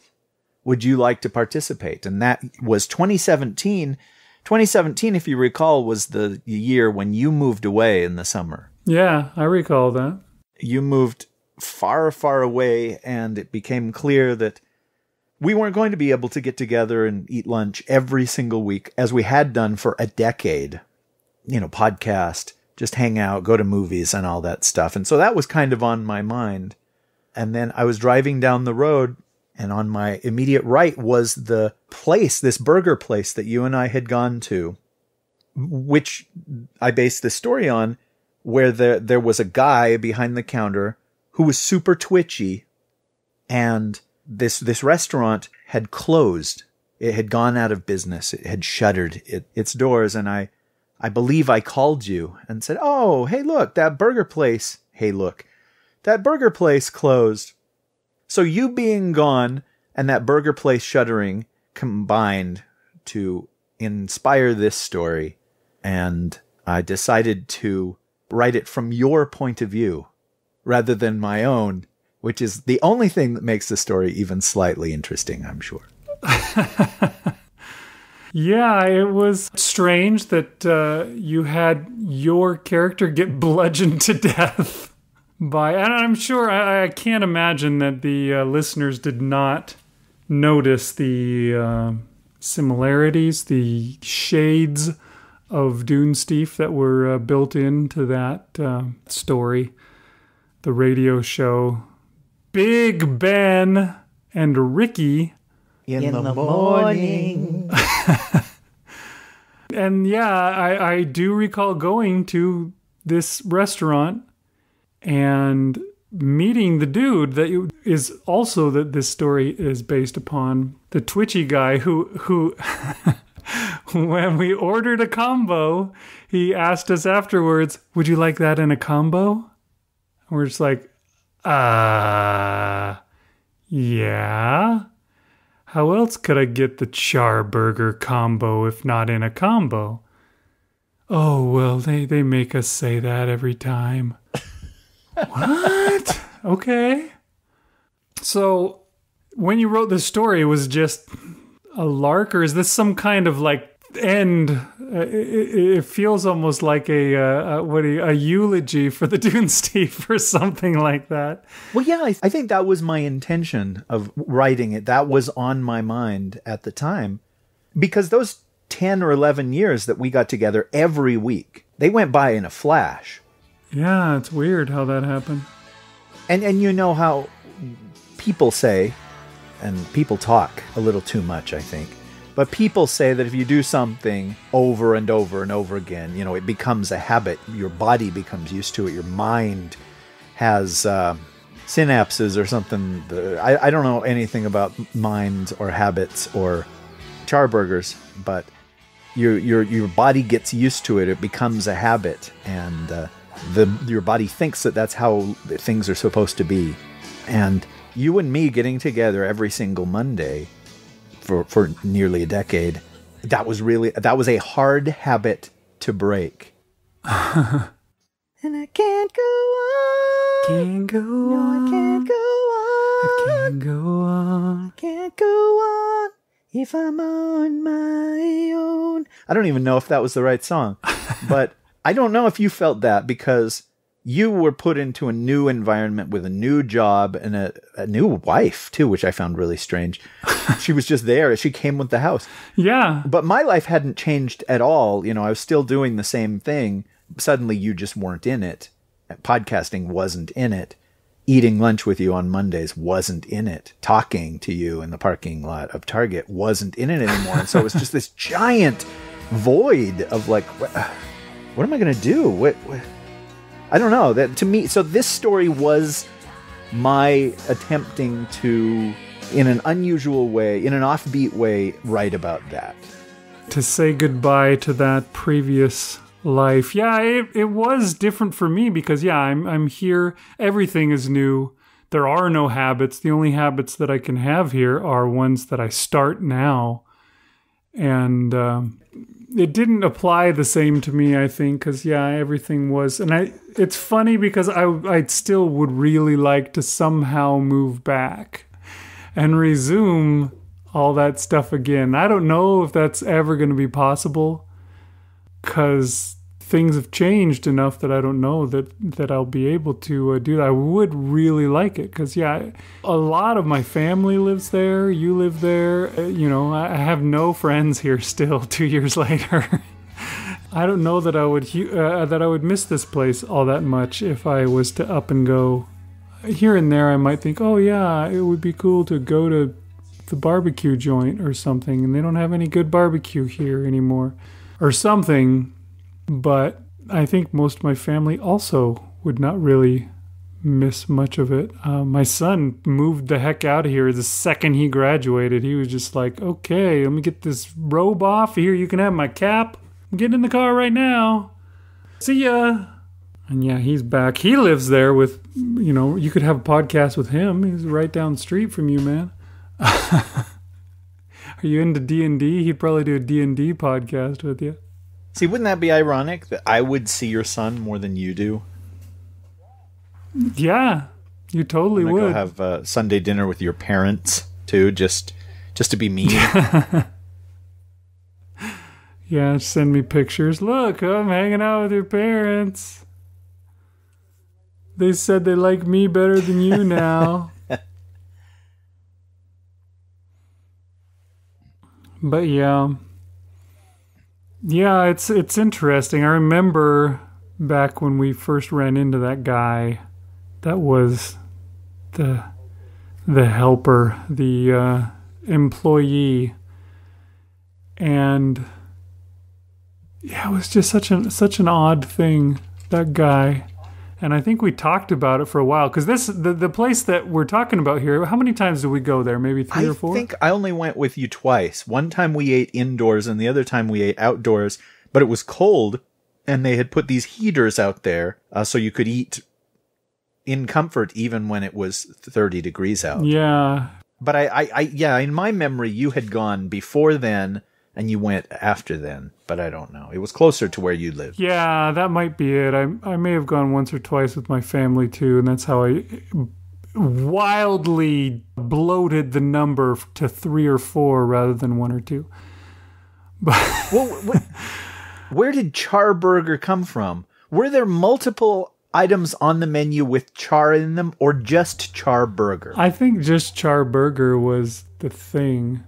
Would you like to participate? And that was 2017. 2017, if you recall, was the year when you moved away in the summer. Yeah, I recall that. You moved far, far away, and it became clear that we weren't going to be able to get together and eat lunch every single week as we had done for a decade, you know, podcast, just hang out, go to movies and all that stuff. And so that was kind of on my mind. And then I was driving down the road and on my immediate right was the place, this burger place that you and I had gone to, which I based this story on, where there was a guy behind the counter who was super twitchy, and this restaurant had closed. It had gone out of business. It had shuttered its doors. And I believe I called you and said, oh, hey, look, that burger place. Hey, look, that burger place closed. So you being gone and that burger place shuttering combined to inspire this story. And I decided to write it from your point of view rather than my own, which is the only thing that makes the story even slightly interesting, I'm sure. Yeah, it was strange that you had your character get bludgeoned to death by... And I'm sure, I can't imagine that the listeners did not notice the similarities, the shades of Dunesteef that were built into that story, the radio show. Big Ben and Ricky in the morning. And yeah, I do recall going to this restaurant and meeting the dude that is also that this story is based upon, the twitchy guy who when we ordered a combo, he asked us afterwards, would you like that in a combo? And we're just like, yeah. How else could I get the Charburger combo if not in a combo? Oh, well, they make us say that every time. What? Okay. So when you wrote this story, it was just a lark, or is this some kind of like end? It feels almost like a eulogy for the Dunesteef or something like that. Well, yeah, I think that was my intention of writing it. That was on my mind at the time, because those 10 or 11 years that we got together every week, they went by in a flash. Yeah, it's weird how that happened. And you know how people say, and people talk a little too much, I think. But people say that if you do something over and over and over again, you know, it becomes a habit. Your body becomes used to it. Your mind has synapses or something. I don't know anything about minds or habits or Charburgers, but your body gets used to it. It becomes a habit, and your body thinks that that's how things are supposed to be. And you and me getting together every single Monday for nearly a decade, that was a hard habit to break. And I can't go on. Can't go on. No, I can't go on. I can't go on. I can't go on if I'm on my own. I don't even know if that was the right song, but I don't know if you felt that, because you were put into a new environment with a new job and a new wife too, which I found really strange. She was just there. She came with the house. Yeah. But my life hadn't changed at all. You know, I was still doing the same thing. Suddenly you just weren't in it. Podcasting wasn't in it. Eating lunch with you on Mondays wasn't in it. Talking to you in the parking lot of Target wasn't in it anymore. And so it was just this giant void of like, what am I going to do? What? I don't know. That to me, so this story was my attempting to, in an unusual way, in an offbeat way, write about that. To say goodbye to that previous life. Yeah, it was different for me because, yeah, I'm here. Everything is new. There are no habits. The only habits that I can have here are ones that I start now. And it didn't apply the same to me, I think, because, yeah, everything was. And it's funny because I still would really like to somehow move back and resume all that stuff again. I don't know if that's ever going to be possible, because things have changed enough that I don't know that I'll be able to do that. I would really like it, because, yeah, a lot of my family lives there. You live there. You know, I have no friends here still 2 years later. I don't know that I would miss this place all that much if I was to up and go. Here and there I might think, oh, yeah, it would be cool to go to the barbecue joint or something, and they don't have any good barbecue here anymore. Or something, but I think most of my family also would not really miss much of it. My son moved the heck out of here the second he graduated. He was just like, okay, let me get this robe off here. You can have my cap. I'm getting in the car right now. See ya. And yeah, he's back. He lives there with, you know, you could have a podcast with him. He's right down the street from you, man. Are you into D&D? He'd probably do a D&D podcast with you. See, wouldn't that be ironic that I would see your son more than you do? Yeah, you totally would. Go have Sunday dinner with your parents too, just to be mean. Yeah, send me pictures. Look, I'm hanging out with your parents. They said they like me better than you now. But yeah, it's interesting. I remember back when we first ran into that guy, that was the helper, the employee, and yeah, it was just such an odd thing, that guy. And I think we talked about it for a while, because the place that we're talking about here, how many times did we go there? Maybe three or four? I think I only went with you twice. One time we ate indoors, and the other time we ate outdoors. But it was cold, and they had put these heaters out there so you could eat in comfort even when it was 30 degrees out. Yeah. But I in my memory, you had gone before then, and you went after then, but I don't know. It was closer to where you lived. Yeah, that might be it. I may have gone once or twice with my family, too, and that's how I wildly bloated the number to 3 or 4 rather than 1 or 2. But well, where did Charburger come from? Were there multiple items on the menu with char in them, or just Charburger? I think just Charburger was the thing.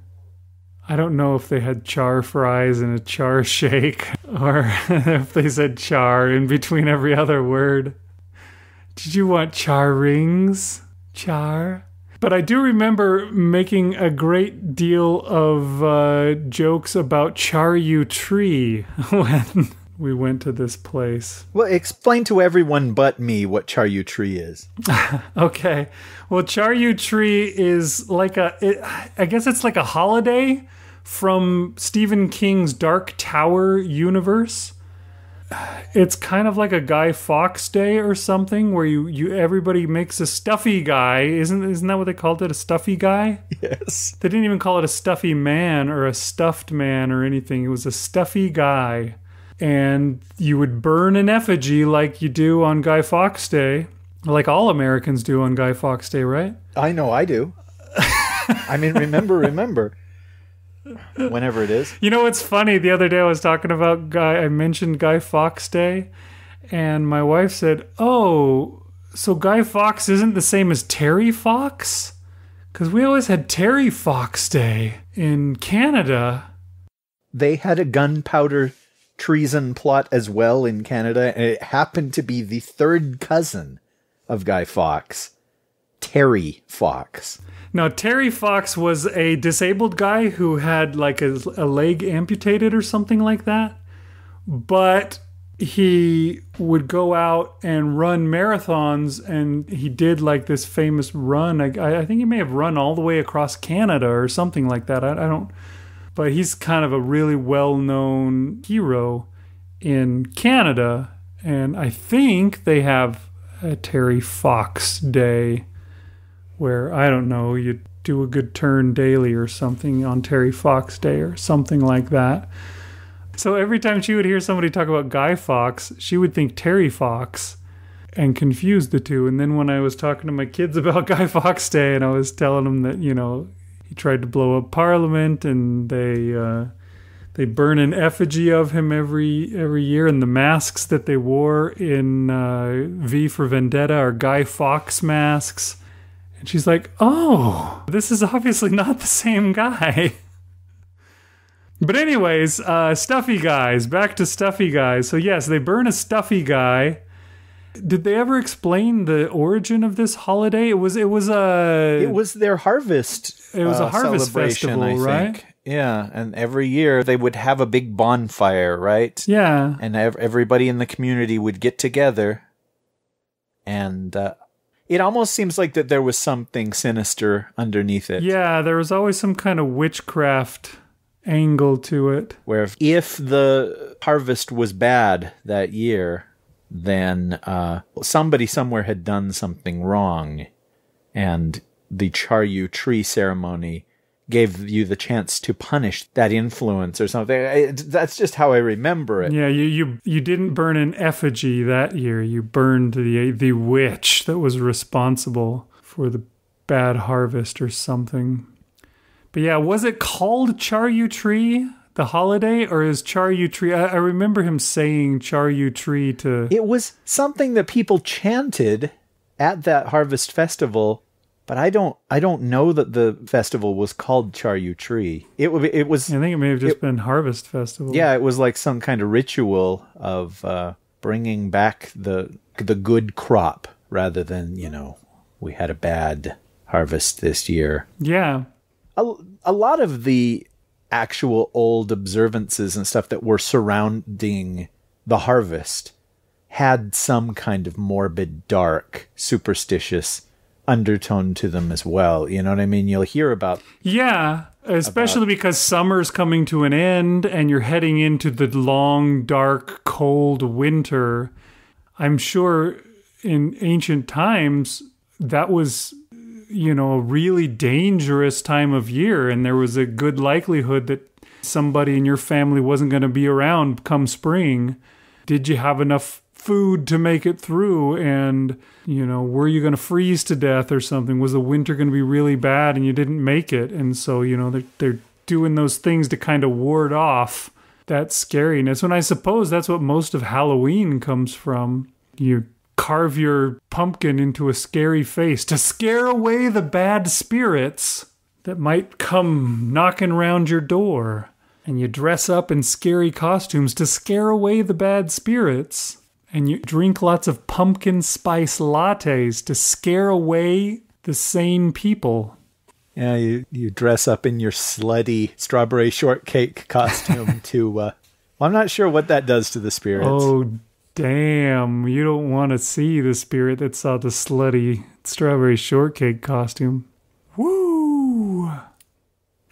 I don't know if they had char fries and a char shake, or if they said char in between every other word. Did you want char rings? Char? But I do remember making a great deal of jokes about char you tree when we went to this place. Well, explain to everyone but me what char you tree is. Okay. Well, char you tree is like I guess it's like a holiday from Stephen King's Dark Tower universe. It's kind of like a Guy Fawkes Day or something, where everybody makes a stuffy guy. Isn't that what they called it? A stuffy guy? Yes. They didn't even call it a stuffy man or a stuffed man or anything. It was a stuffy guy. And you would burn an effigy like you do on Guy Fawkes Day. Like all Americans do on Guy Fawkes Day, right? I know I do. I mean, remember. Whenever it is. You know what's funny? The other day I was talking about I mentioned Guy Fawkes Day, and my wife said, "Oh, so Guy Fawkes isn't the same as Terry Fox? Because we always had Terry Fox Day in Canada." They had a gunpowder treason plot as well in Canada, and it happened to be the third cousin of Guy Fawkes, Terry Fox. Now, Terry Fox was a disabled guy who had like a leg amputated or something like that. But he would go out and run marathons, and he did like this famous run. I think he may have run all the way across Canada or something like that. I don't. But he's kind of a really well-known hero in Canada. And I think they have a Terry Fox Day, where, I don't know, you do a good turn daily or something on Terry Fox Day or something like that. So every time she would hear somebody talk about Guy Fawkes, she would think Terry Fox and confuse the two. And then when I was talking to my kids about Guy Fawkes Day, and I was telling them that, you know, he tried to blow up Parliament, and they burn an effigy of him every year, and the masks that they wore in V for Vendetta are Guy Fawkes masks. And she's like, "Oh, this is obviously not the same guy." But anyways, stuffy guys, back to stuffy guys. So yes, they burn a stuffy guy. Did they ever explain the origin of this holiday? It was their harvest. It was a harvest festival, I think. Right? Yeah, and every year they would have a big bonfire, right? Yeah. And everybody in the community would get together, and it almost seems like that there was something sinister underneath it. Yeah, there was always some kind of witchcraft angle to it. Where if the harvest was bad that year, then somebody somewhere had done something wrong. And the Char Yu Tree ceremony gave you the chance to punish that influence or something. That's just how I remember it. Yeah, you didn't burn an effigy that year. You burned the witch that was responsible for the bad harvest or something. But yeah, was it called Char Yu Tree, the holiday, or is Char Yu Tree? I remember him saying Char Yu Tree to... It was something that people chanted at that harvest festival. But I don't know that the festival was called Char Yu Tree. It was. I think it may have just been Harvest Festival. Yeah, it was like some kind of ritual of bringing back the good crop, rather than, you know, we had a bad harvest this year. Yeah, a lot of the actual old observances and stuff that were surrounding the harvest had some kind of morbid, dark, superstitious undertone to them as well. You know what I mean? You'll hear about... Yeah, especially because summer's coming to an end and you're heading into the long, dark, cold winter. I'm sure in ancient times that was, you know, a really dangerous time of year, and there was a good likelihood that somebody in your family wasn't going to be around come spring. Did you have enough food to make it through? And, you know, were you going to freeze to death or something? Was the winter going to be really bad and you didn't make it? And so, you know, they're doing those things to kind of ward off that scariness. And I suppose that's what most of Halloween comes from. You carve your pumpkin into a scary face to scare away the bad spirits that might come knocking round your door. And you dress up in scary costumes to scare away the bad spirits. And you drink lots of pumpkin spice lattes to scare away the sane people. Yeah, you dress up in your slutty strawberry shortcake costume to... well, I'm not sure what that does to the spirits. Oh, damn. You don't want to see the spirit that saw the slutty strawberry shortcake costume. Woo!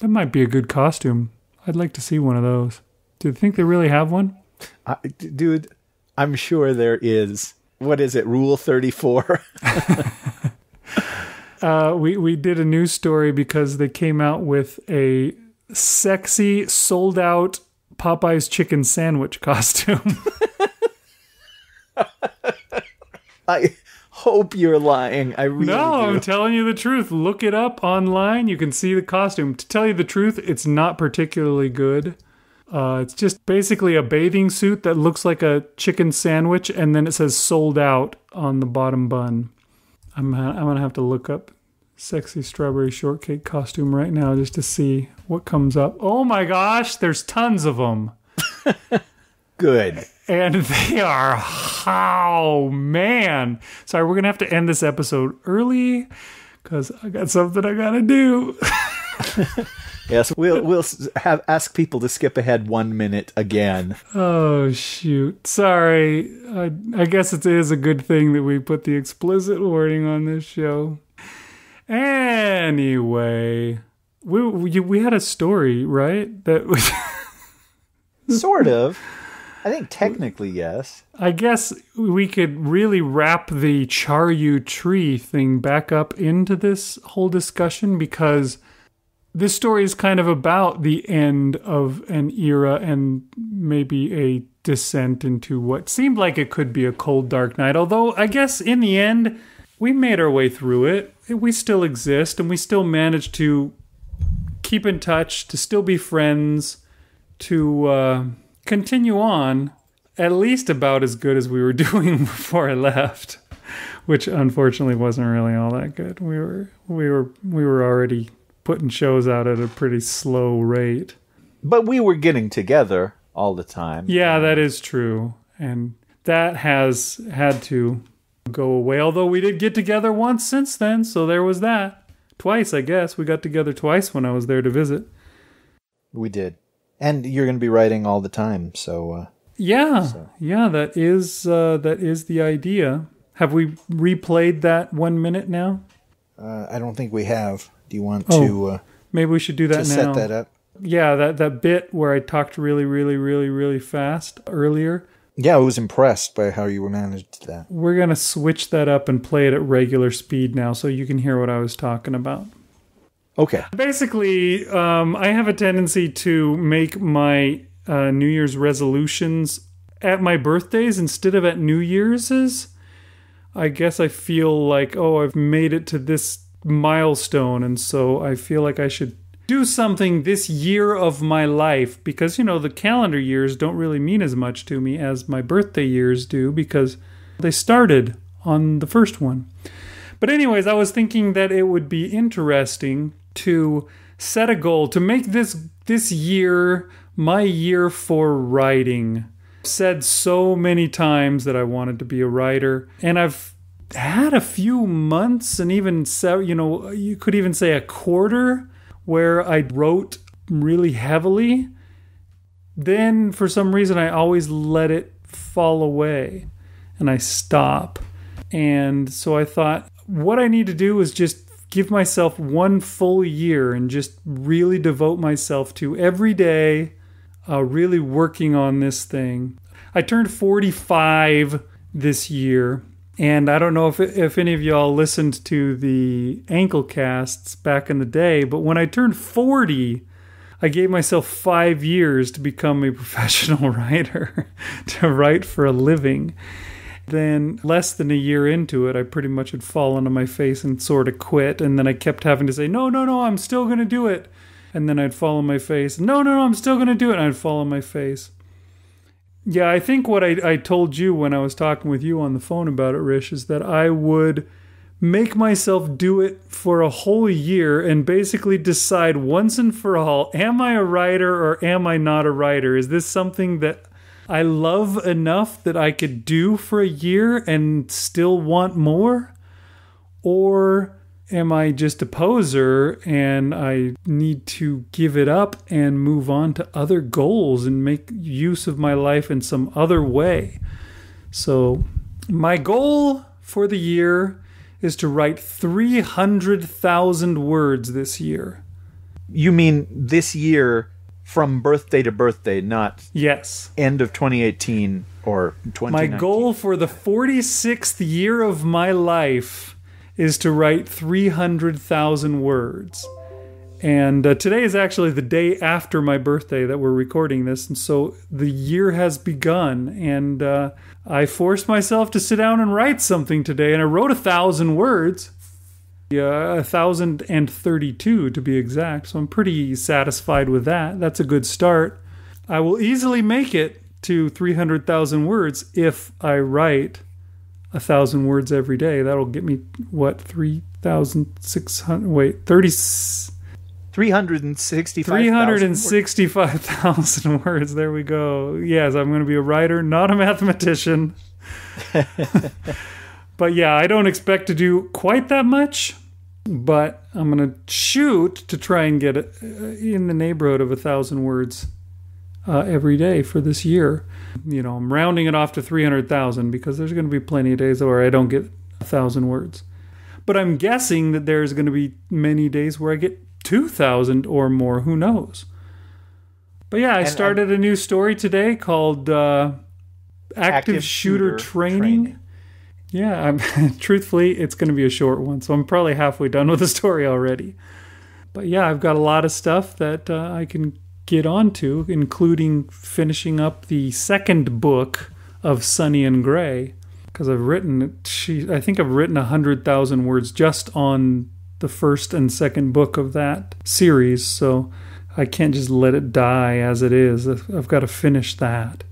That might be a good costume. I'd like to see one of those. Do you think they really have one? Dude, I'm sure there is. What is it, Rule 34? We did a news story because they came out with a sexy, sold-out Popeye's chicken sandwich costume. I hope you're lying. I really No, do. I'm telling you the truth. Look it up online. You can see the costume. To tell you the truth, it's not particularly good. It's just basically a bathing suit that looks like a chicken sandwich, and then it says sold out on the bottom bun. I'm going to have to look up sexy strawberry shortcake costume right now just to see what comes up. Oh my gosh, there's tons of them. Good. And they are, oh man. Sorry, we're going to have to end this episode early because I got something I got to do. Yes, we'll have ask people to skip ahead 1 minute again. Oh shoot! Sorry. I guess it is a good thing that we put the explicit warning on this show. Anyway, we had a story, right? That was sort of. I think technically yes. I guess we could really wrap the Char You Tree thing back up into this whole discussion because. This story is kind of about the end of an era and maybe a descent into what seemed like it could be a cold, dark night. Although, I guess in the end, we made our way through it. We still exist, and we still managed to keep in touch, to still be friends, to continue on at least about as good as we were doing before I left, which unfortunately wasn't really all that good. We were already putting shows out at a pretty slow rate. But we were getting together all the time. Yeah, that is true. And that has had to go away. Although we did get together once since then, so there was that. Twice, I guess. We got together twice when I was there to visit. We did. And you're going to be writing all the time, so... Yeah, that is the idea. Have we replayed that 1 minute now? I don't think we have. Do you want to? Maybe we should do that now. Set that up. Yeah, that bit where I talked really, really, really, really fast earlier. Yeah, I was impressed by how you managed that. We're gonna switch that up and play it at regular speed now, so you can hear what I was talking about. Okay. Basically, I have a tendency to make my New Year's resolutions at my birthdays instead of at New Year's. I guess I feel like, oh, I've made it to this milestone, and so I feel like I should do something this year of my life because, you know, the calendar years don't really mean as much to me as my birthday years do because they started on the first one. But anyways, I was thinking that it would be interesting to set a goal to make this year my year for writing. I've said so many times that I wanted to be a writer, and I've had a few months and even, you know, you could even say a quarter where I wrote really heavily. Then for some reason I always let it fall away and I stop. And so I thought what I need to do is just give myself one full year and just really devote myself to every day really working on this thing. I turned 45 this year. And I don't know if any of y'all listened to the ankle casts back in the day, but when I turned 40, I gave myself 5 years to become a professional writer, to write for a living. Then less than a year into it, I pretty much had fallen on my face and sort of quit. And then I kept having to say, no, no, no, I'm still going to do it. And then I'd fall on my face. No, no, no, I'm still going to do it. And I'd fall on my face. Yeah, I think what I told you when I was talking with you on the phone about it, Rish, is that I would make myself do it for a whole year and basically decide once and for all, am I a writer or am I not a writer? Is this something that I love enough that I could do for a year and still want more? Or am I just a poser and I need to give it up and move on to other goals and make use of my life in some other way? So my goal for the year is to write 300,000 words this year. You mean this year from birthday to birthday, not end of 2018 or 2019. My goal for the 46th year of my life is to write 300,000 words. And today is actually the day after my birthday that we're recording this. And so the year has begun. And I forced myself to sit down and write something today. And I wrote 1,000 words. Yeah, 1,032 to be exact. So I'm pretty satisfied with that. That's a good start. I will easily make it to 300,000 words if I write 1,000 words every day. That'll get me, what, 3,600? Wait, 365,000 words. There we go. Yes, I'm going to be a writer, not a mathematician. But yeah, I don't expect to do quite that much, but I'm going to shoot to try and get in the neighborhood of 1,000 words every day for this year. You know, I'm rounding it off to 300,000 because there's going to be plenty of days where I don't get 1,000 words. But I'm guessing that there's going to be many days where I get 2,000 or more, who knows? But yeah, I started a new story today called Active Shooter Training. Yeah, truthfully, it's going to be a short one, so I'm probably halfway done with the story already. But yeah, I've got a lot of stuff that I can get onto, including finishing up the second book of Sunny and Gray, because I've written, I think I've written 100,000 words just on the first and second book of that series, so I can't just let it die as it is. I've got to finish that.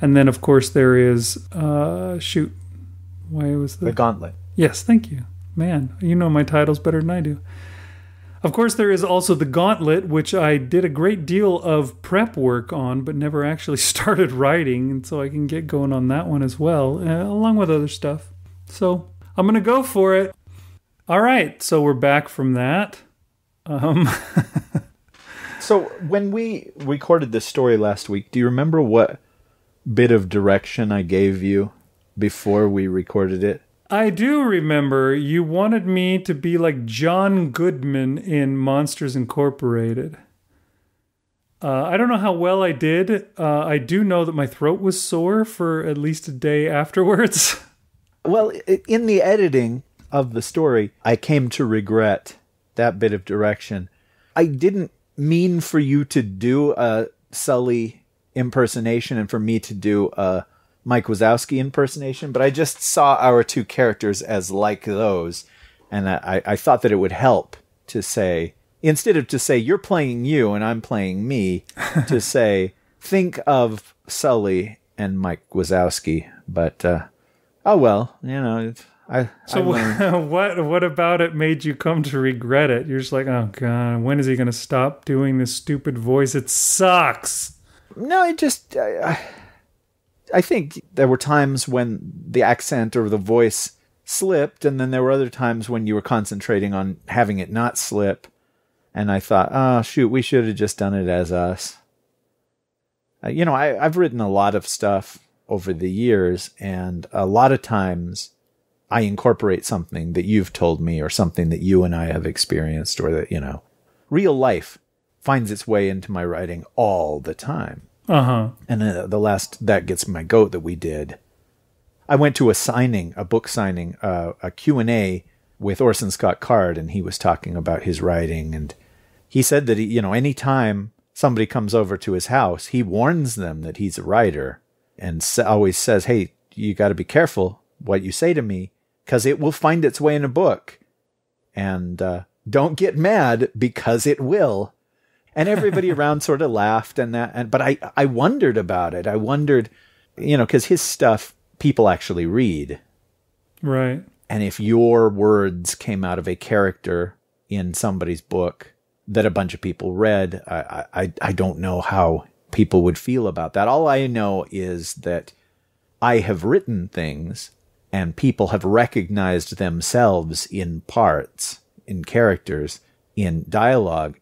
And then, of course, there is The Gauntlet. Yes, thank you. Man, you know my titles better than I do. Of course, there is also The Gauntlet, which I did a great deal of prep work on, but never actually started writing, and so I can get going on that one as well, along with other stuff. So I'm going to go for it. All right, so we're back from that. So when we recorded this story last week, do you remember what bit of direction I gave you before we recorded it? I do remember. You wanted me to be like John Goodman in Monsters Incorporated. I don't know how well I did. I do know that my throat was sore for at least a day afterwards. Well, in the editing of the story, I came to regret that bit of direction. I didn't mean for you to do a Sully impersonation and for me to do a Mike Wazowski impersonation, but I just saw our two characters as like those, and I thought that it would help to say, instead of to say, you're playing you and I'm playing me, to say, think of Sully and Mike Wazowski. But, oh well, you know, it's... what about it made you come to regret it? You're just like, oh God, when is he going to stop doing this stupid voice? It sucks. No, it just, I think there were times when the accent or the voice slipped, and then there were other times when you were concentrating on having it not slip. And I thought, oh shoot, we should have just done it as us. You know, I've written a lot of stuff over the years, and a lot of times I incorporate something that you've told me or something that you and I have experienced, or that, you know, real life finds its way into my writing all the time. Uh-huh. And the last That Gets My Goat that we did, I went to a book signing, a Q&A with Orson Scott Card, and he was talking about his writing. And he said that, you know, anytime somebody comes over to his house, he warns them that he's a writer and always says, hey, you got to be careful what you say to me, because it will find its way in a book. And don't get mad, because it will. And everybody around sort of laughed. But I wondered about it. I wondered, you know, because his stuff, people actually read. Right. And if your words came out of a character in somebody's book that a bunch of people read, I don't know how people would feel about that. All I know is that I have written things, and people have recognized themselves in parts, in characters, in dialogue,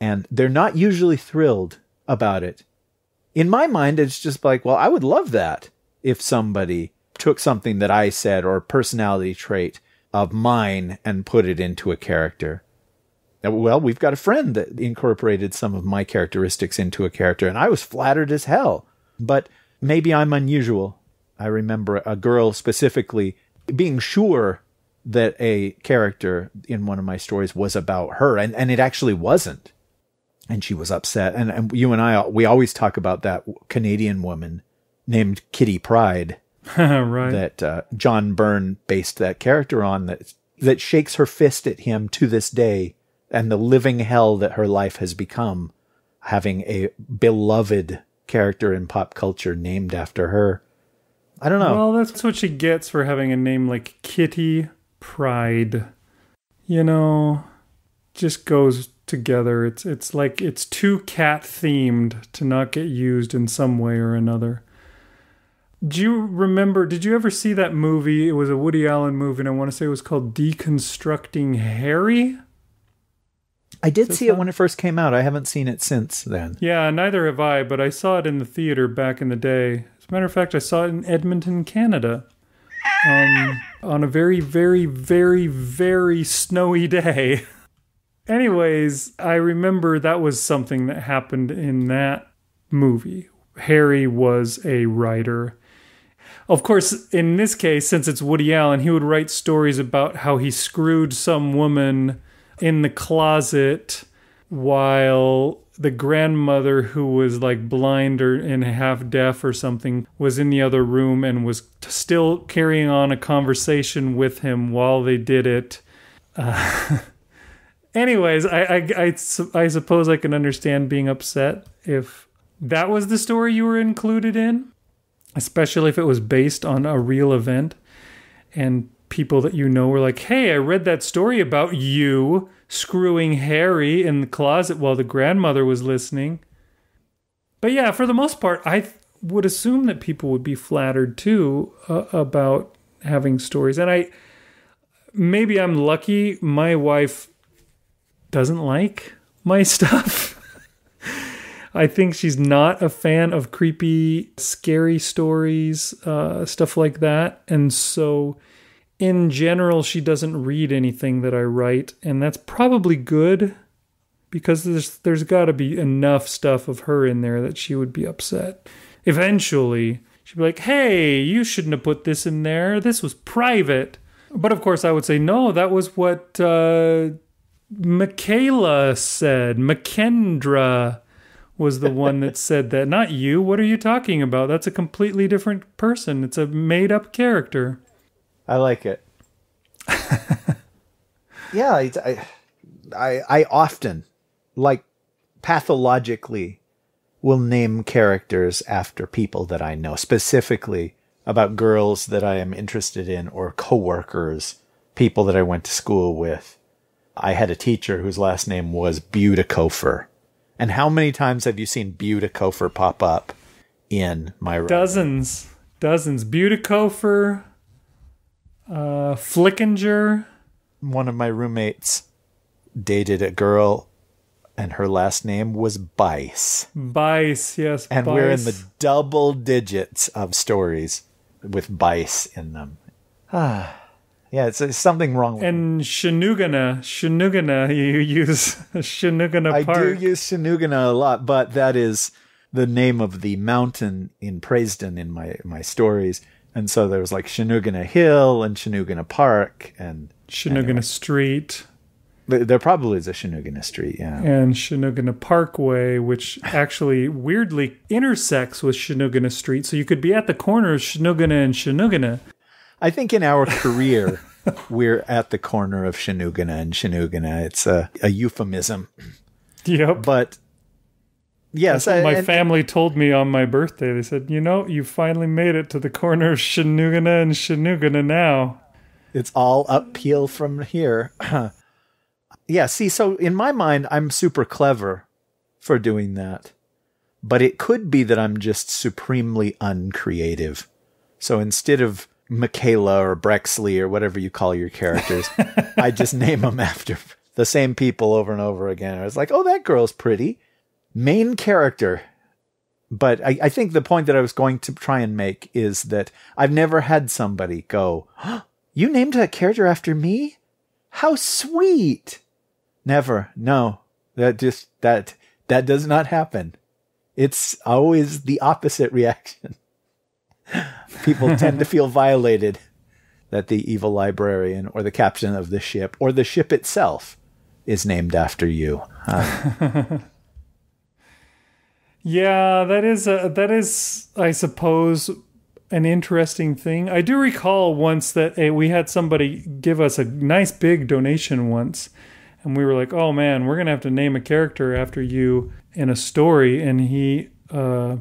and they're not usually thrilled about it. In my mind, it's just like, well, I would love that if somebody took something that I said or a personality trait of mine and put it into a character. Well, we've got a friend that incorporated some of my characteristics into a character, and I was flattered as hell. But maybe I'm unusual. I remember a girl specifically being sure that a character in one of my stories was about her, and it actually wasn't. And she was upset. And you and I, we always talk about that Canadian woman named Kitty Pryde right. that John Byrne based that character on, that shakes her fist at him to this day, and the living hell that her life has become, having a beloved character in pop culture named after her. I don't know. Well, that's what she gets for having a name like Kitty Pryde. You know, just goes together. It's like it's too cat-themed to not get used in some way or another. Do you remember, did you ever see that movie? It was a Woody Allen movie, and I want to say it was called Deconstructing Harry? I did see it when it first came out. I haven't seen it since then. Yeah, neither have I, but I saw it in the theater back in the day. As a matter of fact, I saw it in Edmonton, Canada, on a very, very, very, very snowy day. Anyways, I remember that was something that happened in that movie. Harry was a writer. Of course, in this case, since it's Woody Allen, he would write stories about how he screwed some woman in the closet while the grandmother, who was like blind or and half deaf or something, was in the other room and was still carrying on a conversation with him while they did it. Anyways, I suppose I can understand being upset if that was the story you were included in, especially if it was based on a real event and people that you know were like, hey, I read that story about you screwing Harry in the closet while the grandmother was listening. But yeah, for the most part, I would assume that people would be flattered too about having stories. And maybe I'm lucky. My wife doesn't like my stuff. I think she's not a fan of creepy, scary stories, stuff like that. And so in general, she doesn't read anything that I write, and that's probably good, because there's got to be enough stuff of her in there that she would be upset. Eventually, she'd be like, hey, you shouldn't have put this in there. This was private. But of course, I would say, no, that was what Michaela said. McKendra was the one that said that. Not you. What are you talking about? That's a completely different person. It's a made-up character. I like it. Yeah, I often, like pathologically, will name characters after people that I know, specifically about girls that I am interested in or coworkers, people that I went to school with. I had a teacher whose last name was Buticofer. And how many times have you seen Buticofer pop up in my room? Dozens. Dozens. Buticofer. Flickinger. One of my roommates dated a girl, and her last name was Bice. Bice, yes. And Bice. We're in the double digits of stories with Bice in them. Yeah, it's something wrong with me. Shanugana, you use Shanugana Park. I do use Shanugana a lot, but that is the name of the mountain in Praisden in my stories. And so there was like Shanugana Hill and Shanugana Park and Shanugana Street. There probably is a Shanugana Street, yeah. And Shanugana Parkway, which actually weirdly intersects with Shanugana Street. So you could be at the corner of Shanugana and Shanugana. I think in our career, we're at the corner of Shanugana and Shanugana. It's a euphemism. Yep. But yes, that's what my family told me on my birthday. They said, you know, you finally made it to the corner of Shanugana and Shanugana now. It's all uphill from here. Yeah, see, so in my mind, I'm super clever for doing that. But it could be that I'm just supremely uncreative. So instead of Michaela or Brexley or whatever you call your characters, I just name them after the same people over and over again. I was like, oh, that girl's pretty. Main character. But I think the point that I was going to try and make is that I've never had somebody go, oh, you named that character after me? How sweet! Never. No, that does not happen. It's always the opposite reaction. People tend to feel violated that the evil librarian or the captain of the ship or the ship itself is named after you. Yeah, that is, I suppose, an interesting thing. I do recall once that we had somebody give us a nice big donation once, and we were like, oh man, we're going to have to name a character after you in a story. And he, you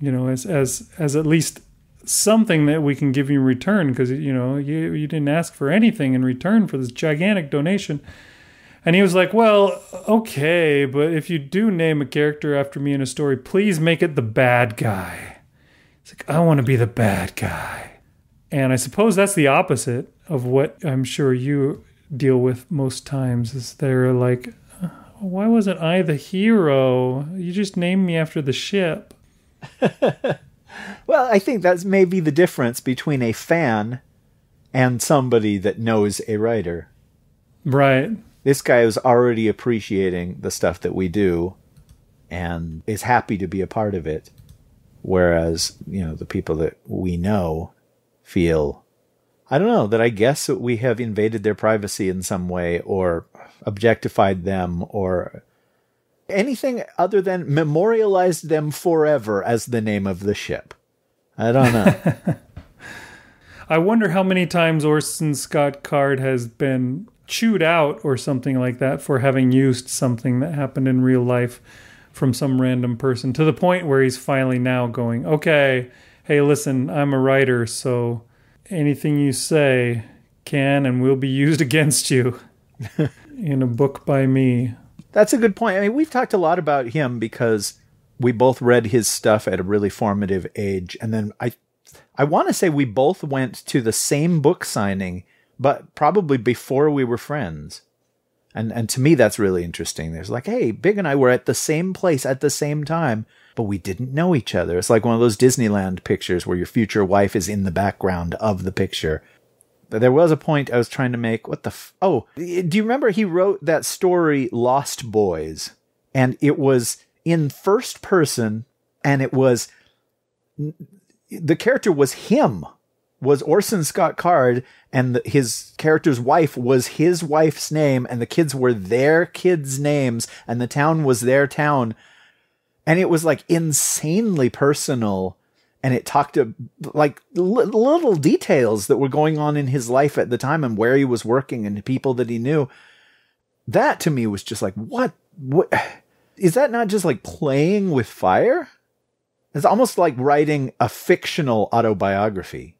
know, as at least something that we can give you in return, because, you know, you didn't ask for anything in return for this gigantic donation. And he was like, well, okay, but if you do name a character after me in a story, please make it the bad guy. It's like, I want to be the bad guy. And I suppose that's the opposite of what I'm sure you deal with most times, is they're like, why wasn't I the hero? You just named me after the ship. Well, I think that's maybe the difference between a fan and somebody that knows a writer. Right. This guy is already appreciating the stuff that we do and is happy to be a part of it. Whereas, you know, the people that we know feel, I don't know, that I guess that we have invaded their privacy in some way or objectified them or anything other than memorialized them forever as the name of the ship. I don't know. I wonder how many times Orson Scott Card has been chewed out or something like that for having used something that happened in real life from some random person, to the point where he's finally now going, okay, hey, listen, I'm a writer, so anything you say can and will be used against you in a book by me. That's a good point. I mean, we've talked a lot about him because we both read his stuff at a really formative age. And then I want to say we both went to the same book signing, but probably before we were friends. And to me, that's really interesting. There's like, hey, Big and I were at the same place at the same time, but we didn't know each other. It's like one of those Disneyland pictures where your future wife is in the background of the picture. But there was a point I was trying to make. What the f— oh, do you remember he wrote that story Lost Boys? And it was in first person, and it was, the character was him. Was Orson Scott Card, and his character's wife was his wife's name, and the kids were their kids' names, and the town was their town. And it was like insanely personal, and it talked to like little details that were going on in his life at the time and where he was working and the people that he knew. That to me was just like, what is that? Not just like playing with fire? It's almost like writing a fictional autobiography.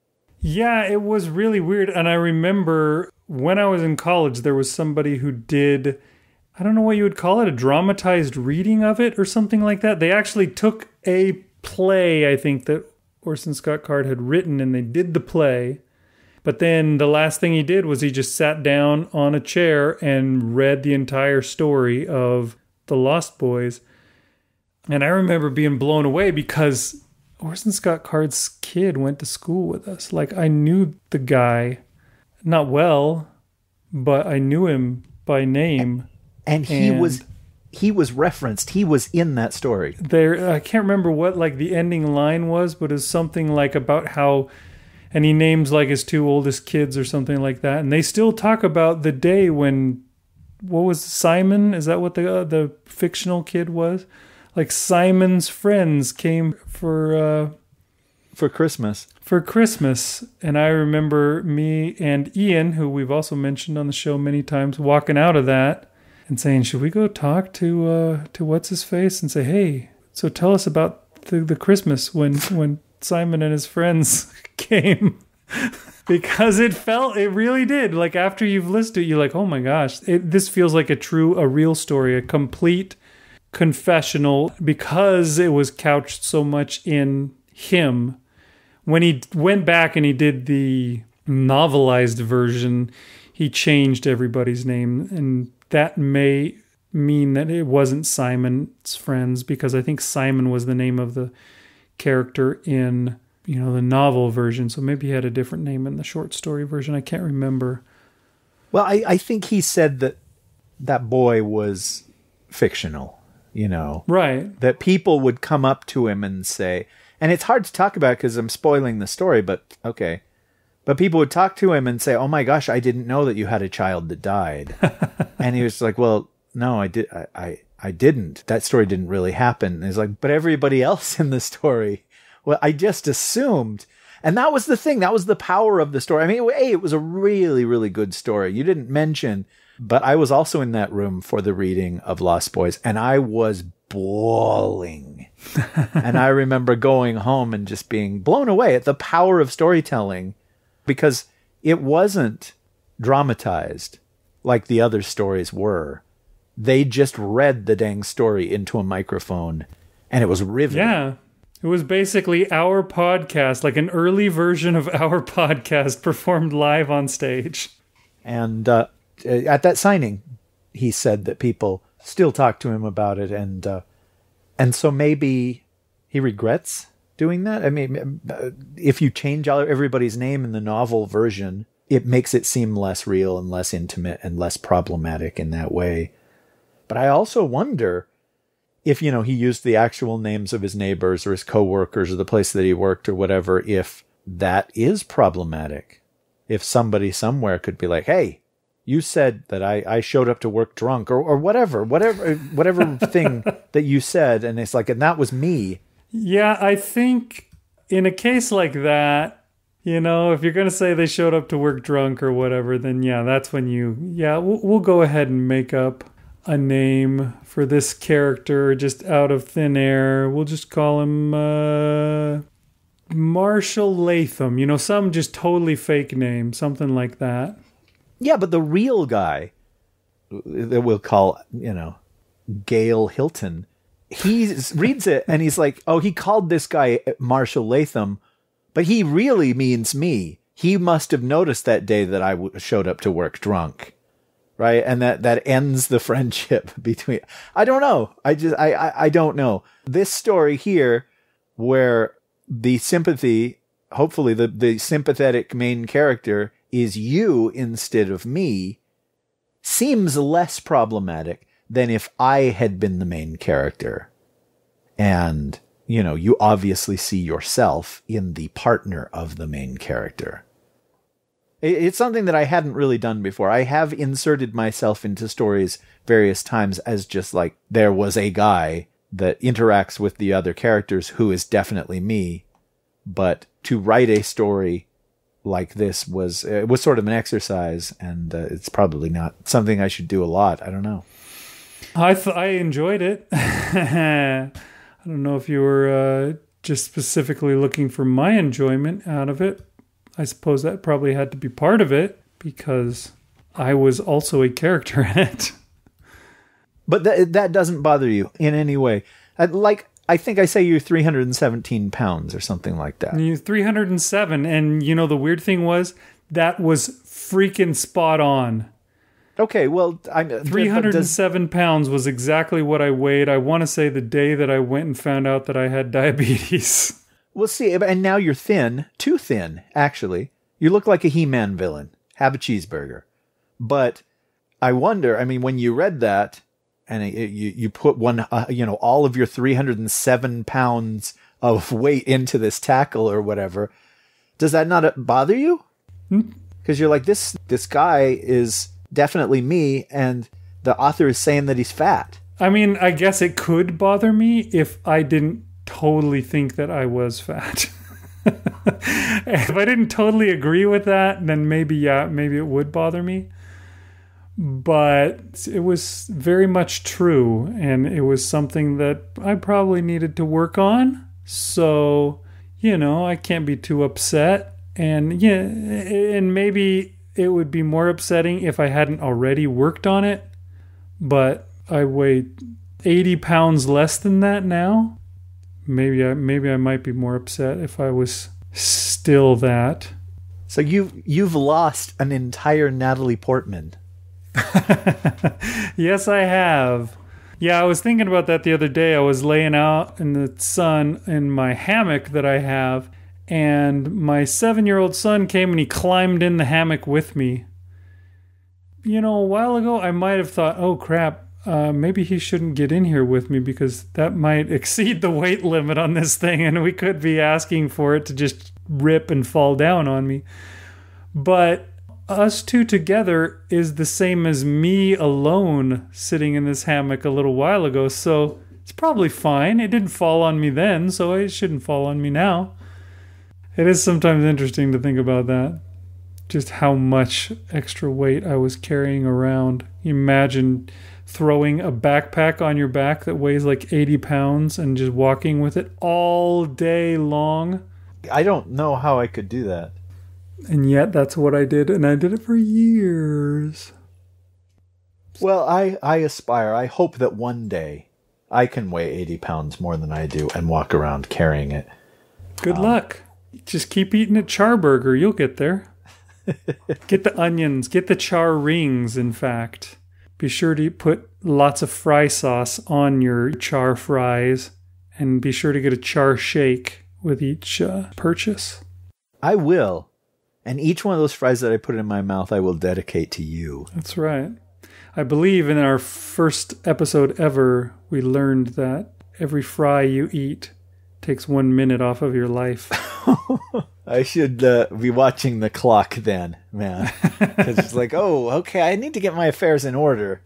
Yeah, it was really weird. And I remember when I was in college, there was somebody who did, I don't know what you would call it, a dramatized reading of it or something like that. They actually took a play, I think, that Orson Scott Card had written, and they did the play. But then the last thing he did was he just sat down on a chair and read the entire story of The Lost Boys. And I remember being blown away because Orson Scott Card's kid went to school with us. Like, I knew the guy, not well, but I knew him by name. And he was referenced. He was in that story. There, I can't remember what like the ending line was, but it's something like about how, and he names like his two oldest kids or something like that. And they still talk about the day when, what was Simon? Is that what the fictional kid was? Like, Simon's friends came for Christmas. For Christmas. And I remember me and Ian, who we've also mentioned on the show many times, walking out of that and saying, should we go talk to What's-His-Face and say, hey, so tell us about the Christmas when Simon and his friends came. Because it really did. Like, after you've listened to it, you're like, oh my gosh, this feels like a real story, a complete confessional, because it was couched so much in him. When he went back and he did the novelized version, he changed everybody's name, and that may mean that it wasn't Simon's friends, because I think Simon was the name of the character in, you know, the novel version. So maybe he had a different name in the short story version. I can't remember. Well, I think he said that that boy was fictional, you know. Right. That people would come up to him and say, and it's hard to talk about because I'm spoiling the story, but okay. But people would talk to him and say, oh my gosh, I didn't know that you had a child that died. And he was like, well, no, I didn't. That story didn't really happen. And he's like, but everybody else in the story, well, I just assumed. And that was the thing. That was the power of the story. I mean, A, it was a really, really good story. You didn't mention, but I was also in that room for the reading of Lost Boys, and I was bawling. And I remember going home and just being blown away at the power of storytelling, because it wasn't dramatized like the other stories were. They just read the dang story into a microphone, and it was riveting. Yeah. It was basically our podcast, like an early version of our podcast performed live on stage. And at that signing, he said that people still talk to him about it. And so maybe he regrets doing that. I mean, if you change everybody's name in the novel version, it makes it seem less real and less intimate and less problematic in that way. But I also wonder if, you know, he used the actual names of his neighbors or his coworkers or the place that he worked or whatever, if that is problematic. If somebody somewhere could be like, hey, you said that I showed up to work drunk or whatever thing that you said. And it's like, and that was me. Yeah, I think in a case like that, you know, if you're going to say they showed up to work drunk or whatever, then yeah, that's when you, yeah, we'll go ahead and make up a name for this character just out of thin air. We'll just call him Marshall Latham, you know, some just totally fake name, something like that. Yeah, but the real guy that we'll call, you know, Gail Hilton, he reads it and he's like, oh, he called this guy Marshall Latham, but he really means me. He must have noticed that day that I showed up to work drunk. Right. And that ends the friendship between. I don't know. I don't know. This story here, where the sympathy, hopefully the sympathetic main character is you instead of me, seems less problematic than if I had been the main character. And, you know, you obviously see yourself in the partner of the main character. It's something that I hadn't really done before. I have inserted myself into stories various times as just like, there was a guy that interacts with the other characters who is definitely me. But to write a story like this was sort of an exercise, and it's probably not something I should do a lot. I don't know. I enjoyed it. I don't know if you were just specifically looking for my enjoyment out of it. I suppose that probably had to be part of it, because I was also a character in it. But that doesn't bother you in any way. Like, I think I say you're 317 pounds or something like that. You're 307. And, you know, the weird thing was, that was freaking spot on. Okay, well, 307 pounds was exactly what I weighed. I want to say the day that I went and found out that I had diabetes. We'll see. And now you're thin. Too thin, actually. You look like a He-Man villain. Have a cheeseburger. But I wonder, I mean, when you read that and you put you know, all of your 307 pounds of weight into this tackle or whatever, does that not bother you? Because you're like, this guy is definitely me, and the author is saying that he's fat. I mean, I guess it could bother me if I didn't totally think that I was fat. If I didn't totally agree with that, then maybe, yeah, maybe it would bother me. But it was very much true, and it was something that I probably needed to work on. So, you know, I can't be too upset. And yeah, and maybe it would be more upsetting if I hadn't already worked on it. But I weigh 80 pounds less than that now. Maybe I might be more upset if I was still that. So you've lost an entire Natalie Portman. Yes, I have. Yeah, I was thinking about that the other day. I was laying out in the sun in my hammock that I have, and my 7-year-old son came and he climbed in the hammock with me. you know, a while ago, I might have thought, oh, crap, maybe he shouldn't get in here with me because that might exceed the weight limit on this thing and we could be asking for it to just rip and fall down on me. But us two together is the same as me alone sitting in this hammock a little while ago, so it's probably fine. It didn't fall on me then, so it shouldn't fall on me now. It is sometimes interesting to think about that, just how much extra weight I was carrying around. Imagine throwing a backpack on your back that weighs like 80 pounds and just walking with it all day long. I don't know how I could do that. And yet that's what I did, and I did it for years. Well, I aspire. I hope that one day I can weigh 80 pounds more than I do and walk around carrying it. Good luck. Just keep eating at Charburger. You'll get there. Get the onions. Get the char rings, in fact. Be sure to put lots of fry sauce on your char fries, and be sure to get a char shake with each purchase. I will. And each one of those fries that I put in my mouth, I will dedicate to you. That's right. I believe in our first episode ever, we learned that every fry you eat takes 1 minute off of your life. I should be watching the clock then, man. Because it's like, oh, okay, I need to get my affairs in order.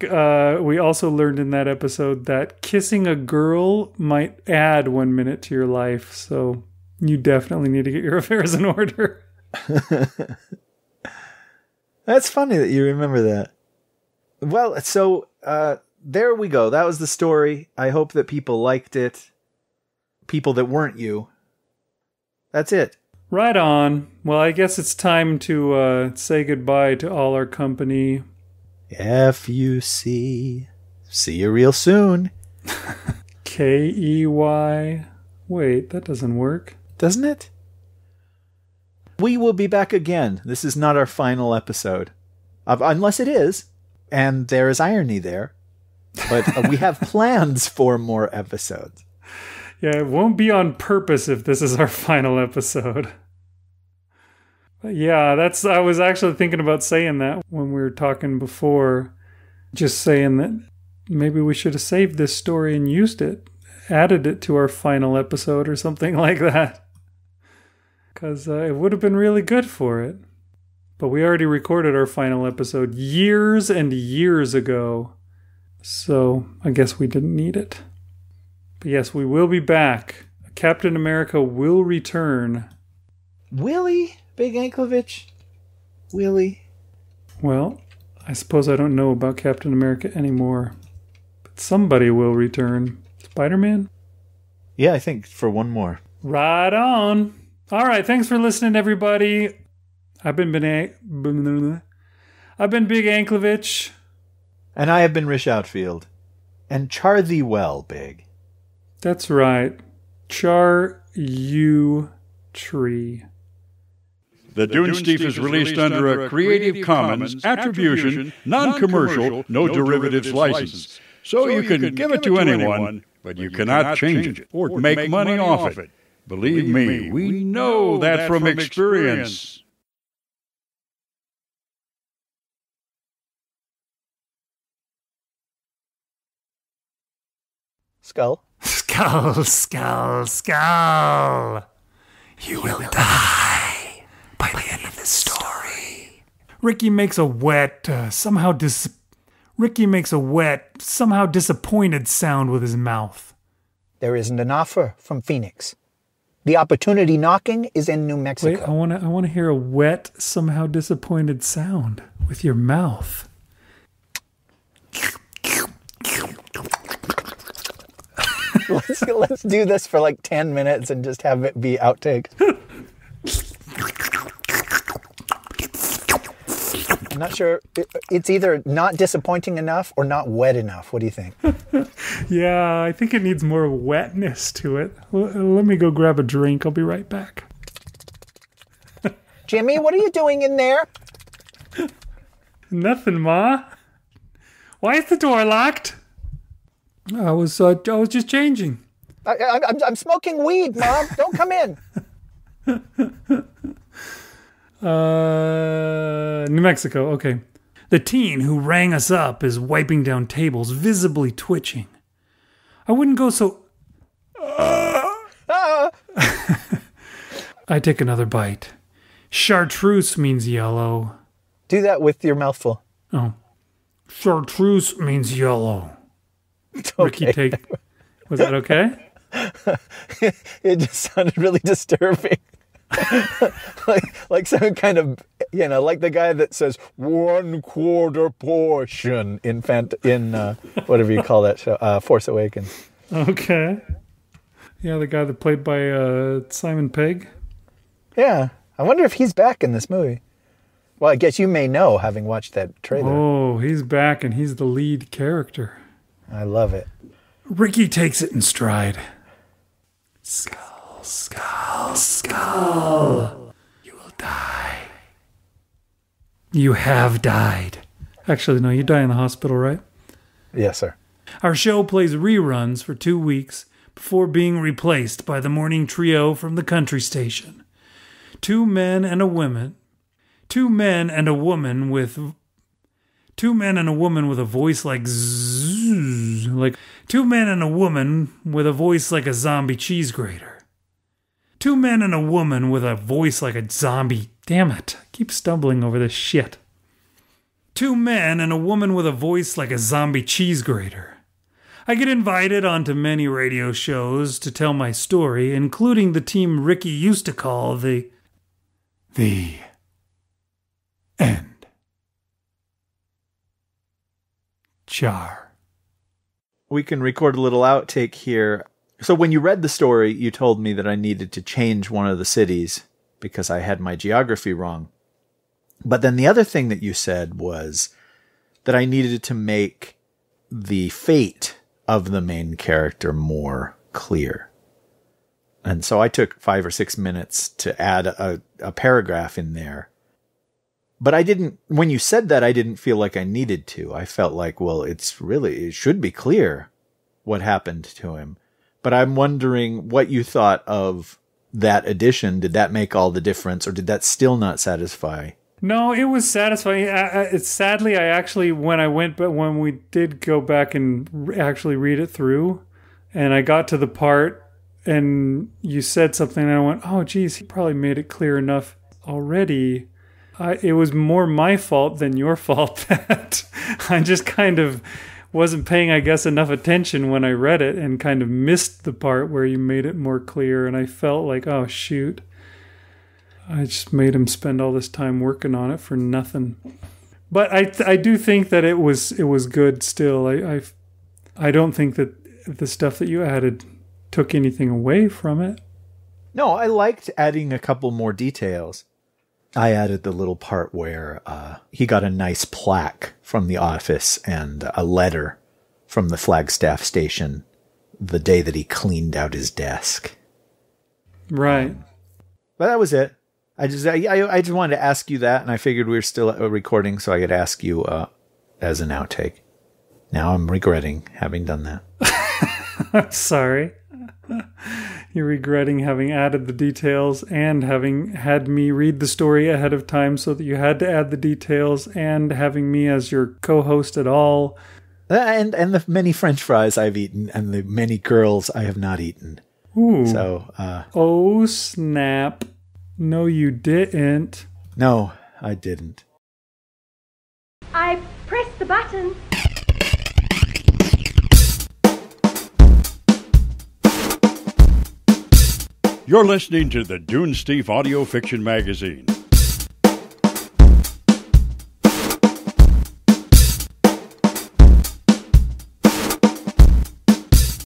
We also learned in that episode that kissing a girl might add 1 minute to your life. So you definitely need to get your affairs in order. That's funny that you remember that. Well, so there we go. That was the story. I hope that people liked it. People that weren't you. That's it. Right on. Well, I guess it's time to say goodbye to all our company. F-U-C. See you real soon. K-E-Y. Wait, that doesn't work. Doesn't it? We will be back again. This is not our final episode. Unless it is. And there is irony there. But we have plans for more episodes. Yeah, it won't be on purpose if this is our final episode. But yeah, I was actually thinking about saying that when we were talking before. Just saying that maybe we should have saved this story and used it. Added it to our final episode or something like that. Because it would have been really good for it. But we already recorded our final episode years and years ago. So I guess we didn't need it. But yes, we will be back. Captain America will return. Will he, Big Anklevich? Will he? Well, I suppose I don't know about Captain America anymore. But somebody will return. Spider-Man? Yeah, I think for one more. Right on. All right, thanks for listening, everybody. I've been Big Anklevich. And I have been Rish Outfield. And char thee well, Big. That's right. Char you tree. The Dunesteef is released under a Creative Commons Attribution, Non-Commercial, No Derivatives License. So you can give it to anyone, but you cannot change it or make money off it. Believe me, we know that from experience. Skull. Skull, skull, skull. You will die by the end of this story. Ricky makes a wet, somehow disappointed sound with his mouth. There isn't an offer from Phoenix. The opportunity knocking is in New Mexico. Wait, I want to hear a wet, somehow disappointed sound with your mouth. Let's do this for like 10 minutes and just have it be outtakes. I'm not sure. It's either not disappointing enough or not wet enough. What do you think? Yeah, I think it needs more wetness to it. Let me go grab a drink. I'll be right back. Jimmy, what are you doing in there? Nothing, Ma. Why is the door locked? I was just changing. I'm smoking weed, Mom. Don't come in. New Mexico. Okay. The teen who rang us up is wiping down tables, visibly twitching. I wouldn't go so... I take another bite. Chartreuse means yellow. Do that with your mouthful. Oh. Chartreuse means yellow. Okay. Ricky, take... Was that okay? It just sounded really disturbing. like some kind of, you know, like the guy that says 1/4 portion in whatever you call that show, Force Awakens. Okay. Yeah, the guy that played by Simon Pegg. Yeah. I wonder if he's back in this movie. Well, I guess you may know, having watched that trailer. Oh, he's back and he's the lead character. I love it. Ricky takes it in stride. Skull, skull, skull. You will die. You have died. Actually, no, you die in the hospital, right? Yes, sir. Our show plays reruns for 2 weeks before being replaced by the morning trio from the country station. Two men and a woman with a voice like zzz, like two men and a woman with a voice like a zombie cheese grater. Two men and a woman with a voice like a zombie. Damn it. I keep stumbling over this shit. Two men and a woman with a voice like a zombie cheese grater. I get invited onto many radio shows to tell my story, including the team Ricky used to call the End. Char. We can record a little outtake here. So when you read the story, you told me that I needed to change one of the cities because I had my geography wrong. But then the other thing that you said was that I needed to make the fate of the main character more clear. And so I took 5 or 6 minutes to add a paragraph in there. But I didn't, when you said that, I didn't feel like I needed to. I felt like, well, it should be clear what happened to him. But I'm wondering what you thought of that addition. Did that make all the difference, or did that still not satisfy? No, it was satisfying. Sadly, I actually, when we did go back and actually read it through, and I got to the part and you said something, and I went, oh, geez, he probably made it clear enough already. It was more my fault than your fault that I just kind of wasn't paying, I guess, enough attention when I read it and kind of missed the part where you made it more clear. And I felt like, oh, shoot, I just made him spend all this time working on it for nothing. But I do think that it was good still. I don't think that the stuff that you added took anything away from it. No, I liked adding a couple more details. I added the little part where he got a nice plaque from the office and a letter from the Flagstaff station the day that he cleaned out his desk. Right. But that was it. I just wanted to ask you that, and I figured we were still recording, so I could ask you as an outtake. Now I'm regretting having done that. I'm sorry. You're regretting having added the details and having had me read the story ahead of time so that you had to add the details and having me as your co-host at all. And the many French fries I've eaten and the many girls I have not eaten. Ooh. So, oh, snap. No, you didn't. No, I didn't. I pressed the button. You're listening to the Dunesteef Audio Fiction Magazine.